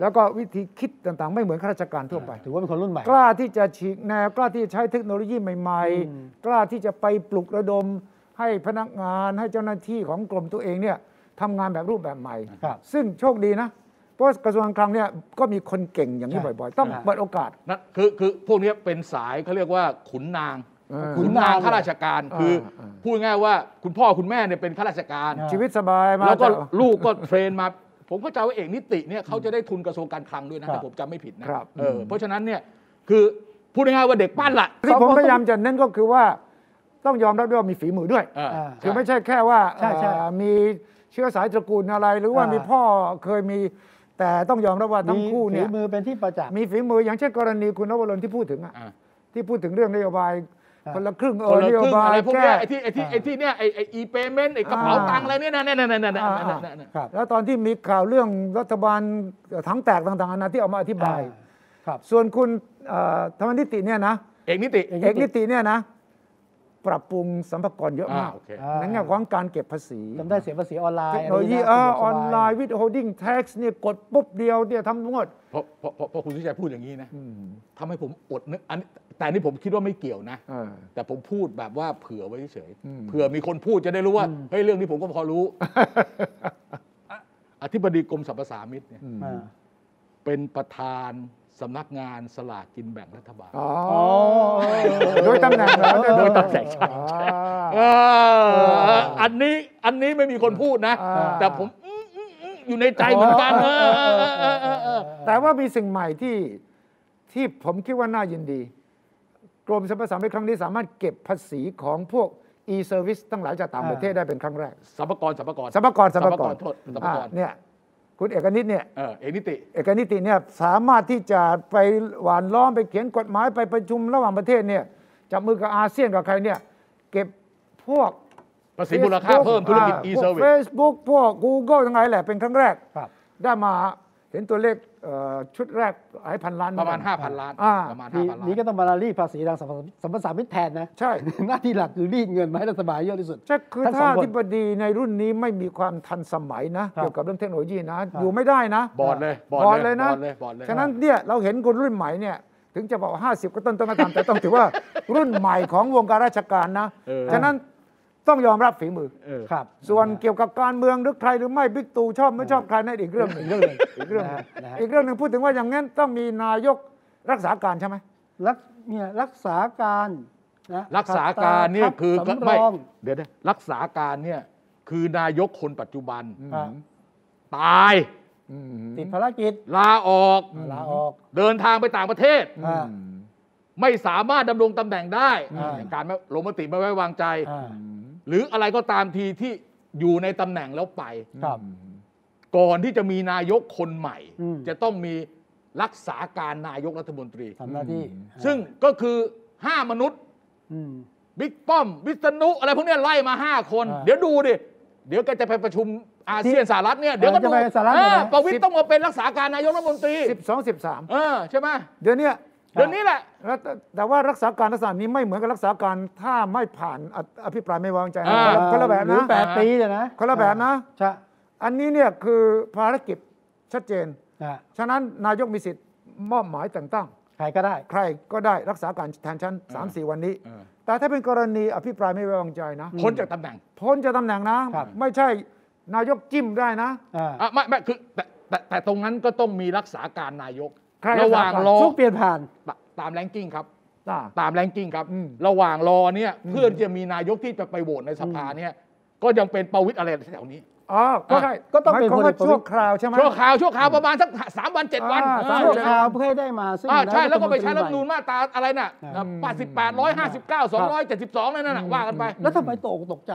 แล้วก็วิธีคิดต่างๆไม่เหมือนข้าราชการทั่วไปถือว่าเป็นคนรุ่นใหม่กล้าที่จะฉีกแนวกล้าที่จะใช้เทคโนโลยีใหม่ๆกล้าที่จะไปปลุกระดมให้พนักงานให้เจ้าหน้าที่ของกรมตัวเองเนี่ยทำงานแบบรูปแบบใหม่ซึ่งโชคดีนะเพราะกระทรวงการคลังเนี่ยก็มีคนเก่งอย่างนี้บ่อยๆต้องเปิดโอกาสนั่นคือคือพวกนี้เป็นสายเขาเรียกว่าขุนนางขุนนางข้าราชการคือพูดง่ายว่าคุณพ่อคุณแม่เนี่ยเป็นข้าราชการชีวิตสบายมาแล้วก็ลูกก็เทรนมาผมก็จะว่าเอกนิติเนี่ยเขาจะได้ทุนกระทรวงการคลังด้วยนะถ้าผมจำไม่ผิดนะเพราะฉะนั้นเนี่ยคือพูดง่ายว่าเด็กปั้นละที่ผมพยายามจะเน้นก็คือว่าต้องยอมรับด้วยว่ามีฝีมือด้วยคือไม่ใช่แค่ว่ามีเชื้อสายตระกูลอะไรหรือว่ามีพ่อเคยมีแต่ต้องยอมรับว่าทั้งคู่เนี่ยมีฝีมือเป็นที่ประจักษ์มีฝีมืออย่างเช่นกรณีคุณนวรนที่พูดถึงอ่ะที่พูดถึงเรื่องนโยบายคนละครึ่งเออนโยบายแก้ไอ้ที่ไอ้ที่ไอ้ที่เนี่ยไอ้ไอ้ อี เพย์เมนต์ ไอ้กระเป๋าตังค์อะไรเนี่ยนะเนี่ยเนี่ยเนี่ยเนี่ยแล้วตอนที่มีข่าวเรื่องรัฐบาลทั้งแตกต่างๆนะที่เอามาอธิบายส่วนคุณธรรมนิติเนี่ยนะเอกนิติเอกนิติเนี่ยนะปรับปรุงสัมภาระเยอะมากในแง่ของการเก็บภาษีจำได้เสียภาษีออนไลน์เทคโนโลยีออนไลน์วิดโฮลดิ้งแท็กซ์เนี่ยกดปุ๊บเดียวเนี่ยทำทั้งหมดเพราะเพราะเพราะคุณสุชัยพูดอย่างนี้นะทำให้ผมอดนึกอันแต่นี่ผมคิดว่าไม่เกี่ยวนะแต่ผมพูดแบบว่าเผื่อไว้เฉยเผื่อมีคนพูดจะได้รู้ว่าเฮ้ยเรื่องนี้ผมก็พอรู้อธิบดีกรมสรรพสามิตเนี่ยเป็นประธานสำนักงานสลากกินแบ่งรัฐบาลโดยตำแหน่งแล้วโดยตำแหน่งใช่อันนี้อันนี้ไม่มีคนพูดนะแต่ผมอยู่ในใจเหมือนกันแต่ว่ามีสิ่งใหม่ที่ที่ผมคิดว่าน่ายินดีกรมสรรพสามิตครั้งนี้สามารถเก็บภาษีของพวก อี เซอร์วิส ทั้งหลายจากต่างประเทศได้เป็นครั้งแรกสรรพากรสรรพากรสรรพากรสรรพากรเนี่ยคุณเอกนิติเนี่ยเออเอกนิติเอกนิติเนี่ยสามารถที่จะไปหวานล้อมไปเขียนกฎหมายไปประชุมระหว่างประเทศเนี่ยจับมือกับอาเซียนกับใครเนี่ยเก็บพวกภาษีมูลค่าเพิ่มธุรกิจ อี เซอร์วิส เฟซบุ๊ก พวก กูเกิล ทั้งหลายแหละเป็นครั้งแรกได้มาเห็นตัวเลขชุดแรกให้พันล้านประมาณ ห้าพัน ล้านประมาณ ห้าพัน ล้านนี้ก็ต้องมารีดภาษีทางสัมปทานมิตรแทนนะใช่หน้าที่หลักคือรีดเงินมาให้รัฐบาลเยอะที่สุดใช่คือถ้าอธิบดีในรุ่นนี้ไม่มีความทันสมัยนะเกี่ยวกับเรื่องเทคโนโลยีนะอยู่ไม่ได้นะบอดเลยบอดเลยนะฉะนั้นเนี่ยเราเห็นคนรุ่นใหม่เนี่ยถึงจะบอกว่าห้าสิบก็ต้นต้นมาทำแต่ต้องถือว่ารุ่นใหม่ของวงการราชการนะฉะนั้นต้องยอมรับฝีมือครับส่วนเกี่ยวกับการเมืองหรือใครหรือไม่บิ๊กตู่ชอบไม่ชอบใครนั่นอีกเรื่องหนึ่งอีกเรื่องหนึ่งอีกเรื่องหนึ่งพูดถึงว่าอย่างนั้นต้องมีนายก รักษาการใช่ไหมรักเนี่ยรักษาการนะรักษาการเนี่ยคือไม่เดี๋ยวนะรักษาการเนี่ยคือนายกคนปัจจุบันตายติดภารกิจลาออกลาออกเดินทางไปต่างประเทศไม่สามารถดำรงตำแหน่งได้อย่างการลงมติไม่ไว้วางใจหรืออะไรก็ตามทีที่อยู่ในตำแหน่งแล้วไปก่อนที่จะมีนายกคนใหม่จะต้องมีรักษาการนายกรัฐมนตรีทำหน้าที่ซึ่งก็คือห้ามนุษย์บิ๊กป้อมวิษณุอะไรพวกนี้ไล่มาห้าคนเดี๋ยวดูดิเดี๋ยวก็จะไปประชุมอาเซียนสหรัฐเนี่ยเดี๋ยวก็ดูประวิตรต้องมาเป็นรักษาการนายกรัฐมนตรีสิบสอง สิบสามเออใช่ไหมเดี๋ยวนี้เดี๋ยวนี้แหละแต่ว่ารักษาการรักษานี้ไม่เหมือนกับรักษาการถ้าไม่ผ่านอภิปรายไม่วางใจคนละแบบนะแปดปีเลยนะคนละแบบนะใช่อันนี้เนี่ยคือภารกิจชัดเจนฉะนั้นนายกมีสิทธิ์มอบหมายแต่งตั้งใครก็ได้ใครก็ได้รักษาการแทนฉัน สามถึงสี่ วันนี้แต่ถ้าเป็นกรณีอภิปรายไม่ไว้วางใจนะพ้นจากตำแหน่งพ้นจากตำแหน่งนะไม่ใช่นายกจิ้มได้นะอ่ะไม่ไม่คือแต่แต่ตรงนั้นก็ต้องมีรักษาการนายกระหว่างรอช่วงเปลี่ยนผ่านตามแรงกิ้งครับตามแรงกิ้งครับระหว่างรอเนี่ยเพื่อจะมีนายกที่จะไปโหวตในสภาเนี่ยก็ยังเป็นประวิตรอะไรแถวนี้อ๋อก็ใช่ก็ต้องเป็นคนชั่วคราวใช่ไหมชั่วคราวชั่วคราวประมาณสักสามวันเจ็ดวันชั่วคราวเพื่อให้ได้มาซึ่งใช่แล้วก็ไปใช้รัฐธรรมนูญมาตราอะไรน่ะแปดสิบแปดร้อยห้าสิบเก้าสองร้อยเจ็ดสิบสองนั่นน่ะว่ากันไปแล้วทำไมตกตกใจ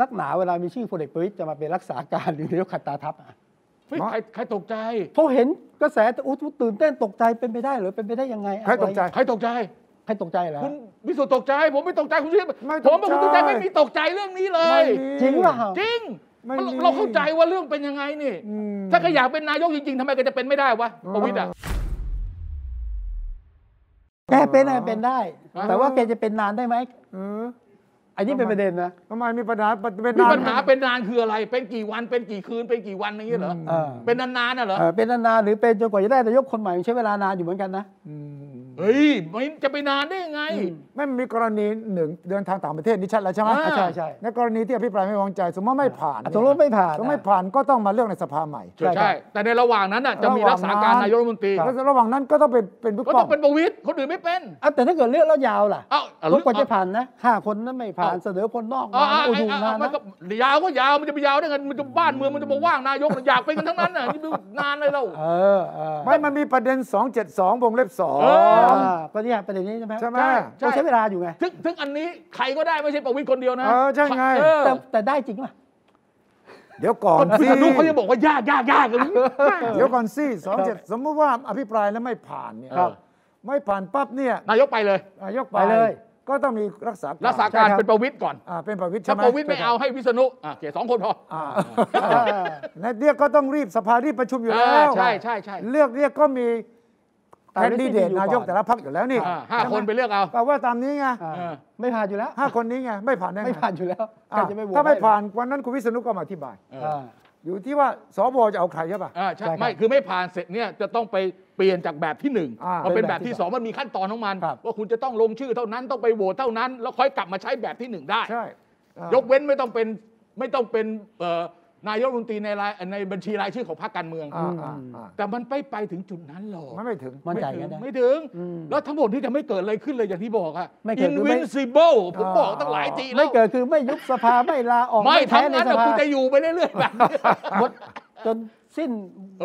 นักหนาเวลามีชื่อพลเอกประวิตรจะมาเป็นรักษาการหรือนายกขัดตาทัพอ่ะใครตกใจเพราะเห็นกระแสตื่นเต้นตกใจเป็นไปได้หรือเป็นไปได้ยังไงใครตกใจใครตกใจใครตกใจเหรอคุณวิสุทธ์ตกใจผมไม่ตกใจคุณวิสุทธ์ผมไม่ตกใจไม่มีตกใจเรื่องนี้เลยจริงเหรอจริงเราเข้าใจว่าเรื่องเป็นยังไงนี่ถ้าใครอยากเป็นนายกจริงๆทำไมก็จะเป็นไม่ได้วะประวิตรอ่ะแกเป็นอะไรเป็นได้แต่ว่าแกจะเป็นนานได้ไหมอันนี้เป็นประเด็นนะทำไมมีปัญหาเป็นนานมีปัญหาเป็นนานคืออะไรเป็นกี่วันเป็นกี่คืนเป็นกี่วันอย่างเงี้ยเหรอเป็นนานๆน่ะเหรอเป็นนานๆหรือเป็นจนกว่าจะได้นายกคนใหม่ใช้เวลานานอยู่เหมือนกันนะเฮ้ยมันจะไปนานได้ยังไงไม่มีกรณีหนึ่งเดินทางต่างประเทศนี่ชัดแล้วใช่ไหมใช่ใช่ในกรณีที่อภิปรายไม่วางใจสมมติไม่ผ่านสมมติไม่ผ่านสมมติไม่ผ่านก็ต้องมาเลือกในสภาใหม่ใช่ใช่แต่ในระหว่างนั้นน่ะจะมีรักษาการนายกรัฐมนตรีระหว่างนั้นก็ต้องเป็นเป็นก็ต้องเป็นประวิตรคนอื่นไม่เป็นอ่ะแต่ถ้าเกิดเลือกแล้วยาวล่ะอ้าวกว่าจะผ่านนะห้าคนนั้นไม่ผ่านเสนอคนนอกมาอุดหนุนนะมันก็ยาวก็ยาวมันจะไปยาวได้ไงมันจะบ้านเมืองมันจะมาว่างนายกอยากเป็นกันทั้งนั้นน่ะนี่นานเลยเราเออไม่มันมีประเด็นสองเจ็ดสองวงเล็บสองก็เนี่ยประเด็นนี้ใช่ไหมใช่ไหมต้องใช้เวลาอยู่ไงถึงถึงอันนี้ใครก็ได้ไม่ใช่ประวิตรคนเดียวนะเออใช่ไงแต่แต่ได้จริงป่ะเดี๋ยวก่อนสิลูกเขาจะบอกว่ายากยากยากเดี๋ยวก่อนสิสองเจ็ดสมมติว่าอภิปรายแล้วไม่ผ่านเนี่ยไม่ผ่านปั๊บเนี่ยนายกไปเลยนายกไปเลยก็ต้องมีรักษาการรักษาการเป็นประวิตรก่อนอ่าเป็นประวิตรใช่ไหมประวิตรไม่เอาให้วิษณุอ่าเก๋สองคนพออ่าในเรียกก็ต้องรีบสภารีบประชุมอยู่แล้วใช่ใช่ใช่เลือกเรียกก็มีแคนดิเดตนายกแต่ละพรรคอยู่แล้วนี่ห้าคนไปเลือกเอาแปลว่าตามนี้ไงไม่ผ่านอยู่แล้วห้าคนนี้ไงไม่ผ่านไม่ผ่านอยู่แล้วถ้าไม่ผ่านวันนั้นคุณวิษณุก็มาอธิบายอยู่ที่ว่าสวจะเอาใครใช่ป่ะใช่ไม่คือไม่ผ่านเสร็จเนี่ยจะต้องไปเปลี่ยนจากแบบที่หนึ่งมาเป็นแบบที่สองมันมีขั้นตอนของมันว่าคุณจะต้องลงชื่อเท่านั้นต้องไปโหวตเท่านั้นแล้วค่อยกลับมาใช้แบบที่หนึ่งได้ยกเว้นไม่ต้องเป็นไม่ต้องเป็นนายกรัฐมนตรีในรายในบัญชีรายชื่อของพรรคการเมืองแต่มันไปไปถึงจุดนั้นหรอกไม่ถึงไม่ถึงไม่ถึงแล้วทั้งหมดที่จะไม่เกิดอะไรขึ้นเลยอย่างที่บอกอะอินวินซิเบิลผมบอกตั้งหลายทีแล้วไม่เกิดคือไม่ยุบสภาไม่ลาออกไม่ทำนั้นแต่คุณจะอยู่ไปเรื่อยๆแบบหมดจนสิ้น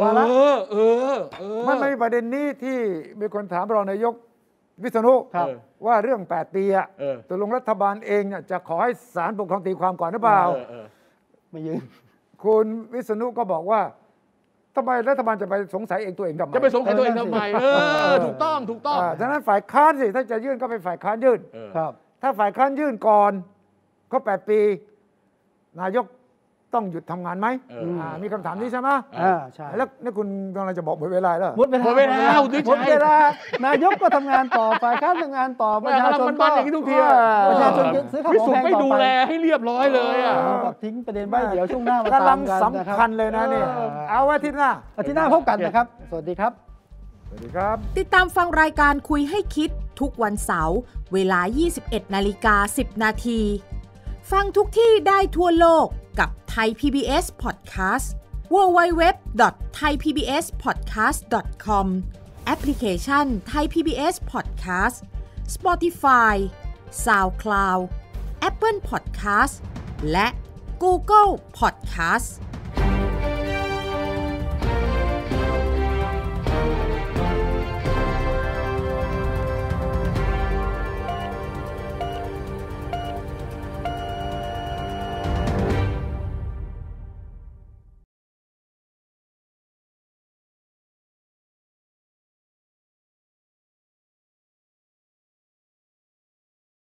วาระเออเออมันมีประเด็นนี้ที่มีคนถามรองนายกวิษณุว่าเรื่องแปดปีอะตกลงรัฐบาลเองจะขอให้ศาลปกครองตีความก่อนหรือเปล่าไม่ยืนคุณวิษณุก็บอกว่าทำไมรัฐบาลจะไปสงสัยเองตัวเองทำไมจะไปสงสัยตัวเองทำไมเออถูกต้องถูกต้องดังนั้นฝ่ายค้านสิถ้าจะยื่นก็เป็นฝ่ายค้านยื่นครับถ้าฝ่ายค้านยื่นก่อนก็แปดปีนายกต้องหยุดทำงานไหมมีคำถามนี้ใช่ไหมใช่แล้วนี่คุณกำลังจะบอกหมดเวลาแล้วหมดเวลาหมดเวลาหมดเวลานายกก็ทำงานต่อฝ่ายค้านทำงานต่อประชาชนก็ประชาชนซื้อข้าวของแพงไม่ดูแลให้เรียบร้อยเลยอ่ะทิ้งประเด็นไว้เดี๋ยวช่วงหน้ามาตามกันนะครับสำคัญเลยนะเนี่ยเอาไว้อาทิตย์หน้าอาทิตย์หน้าพบกันนะครับสวัสดีครับสวัสดีครับติดตามฟังรายการคุยให้คิดทุกวันเสาร์เวลา ยี่สิบเอ็ดนาฬิกาสิบ นาทีฟังทุกที่ได้ทั่วโลกกับ Thai พี บี เอส Podcast ดับเบิลยู ดับเบิลยู ดับเบิลยู ดอท ไทยพีบีเอสพอดแคสต์ ดอท คอม แอปพลิเคชัน Thai พี บี เอส Podcast Spotify SoundCloud Apple Podcast และ Google Podcast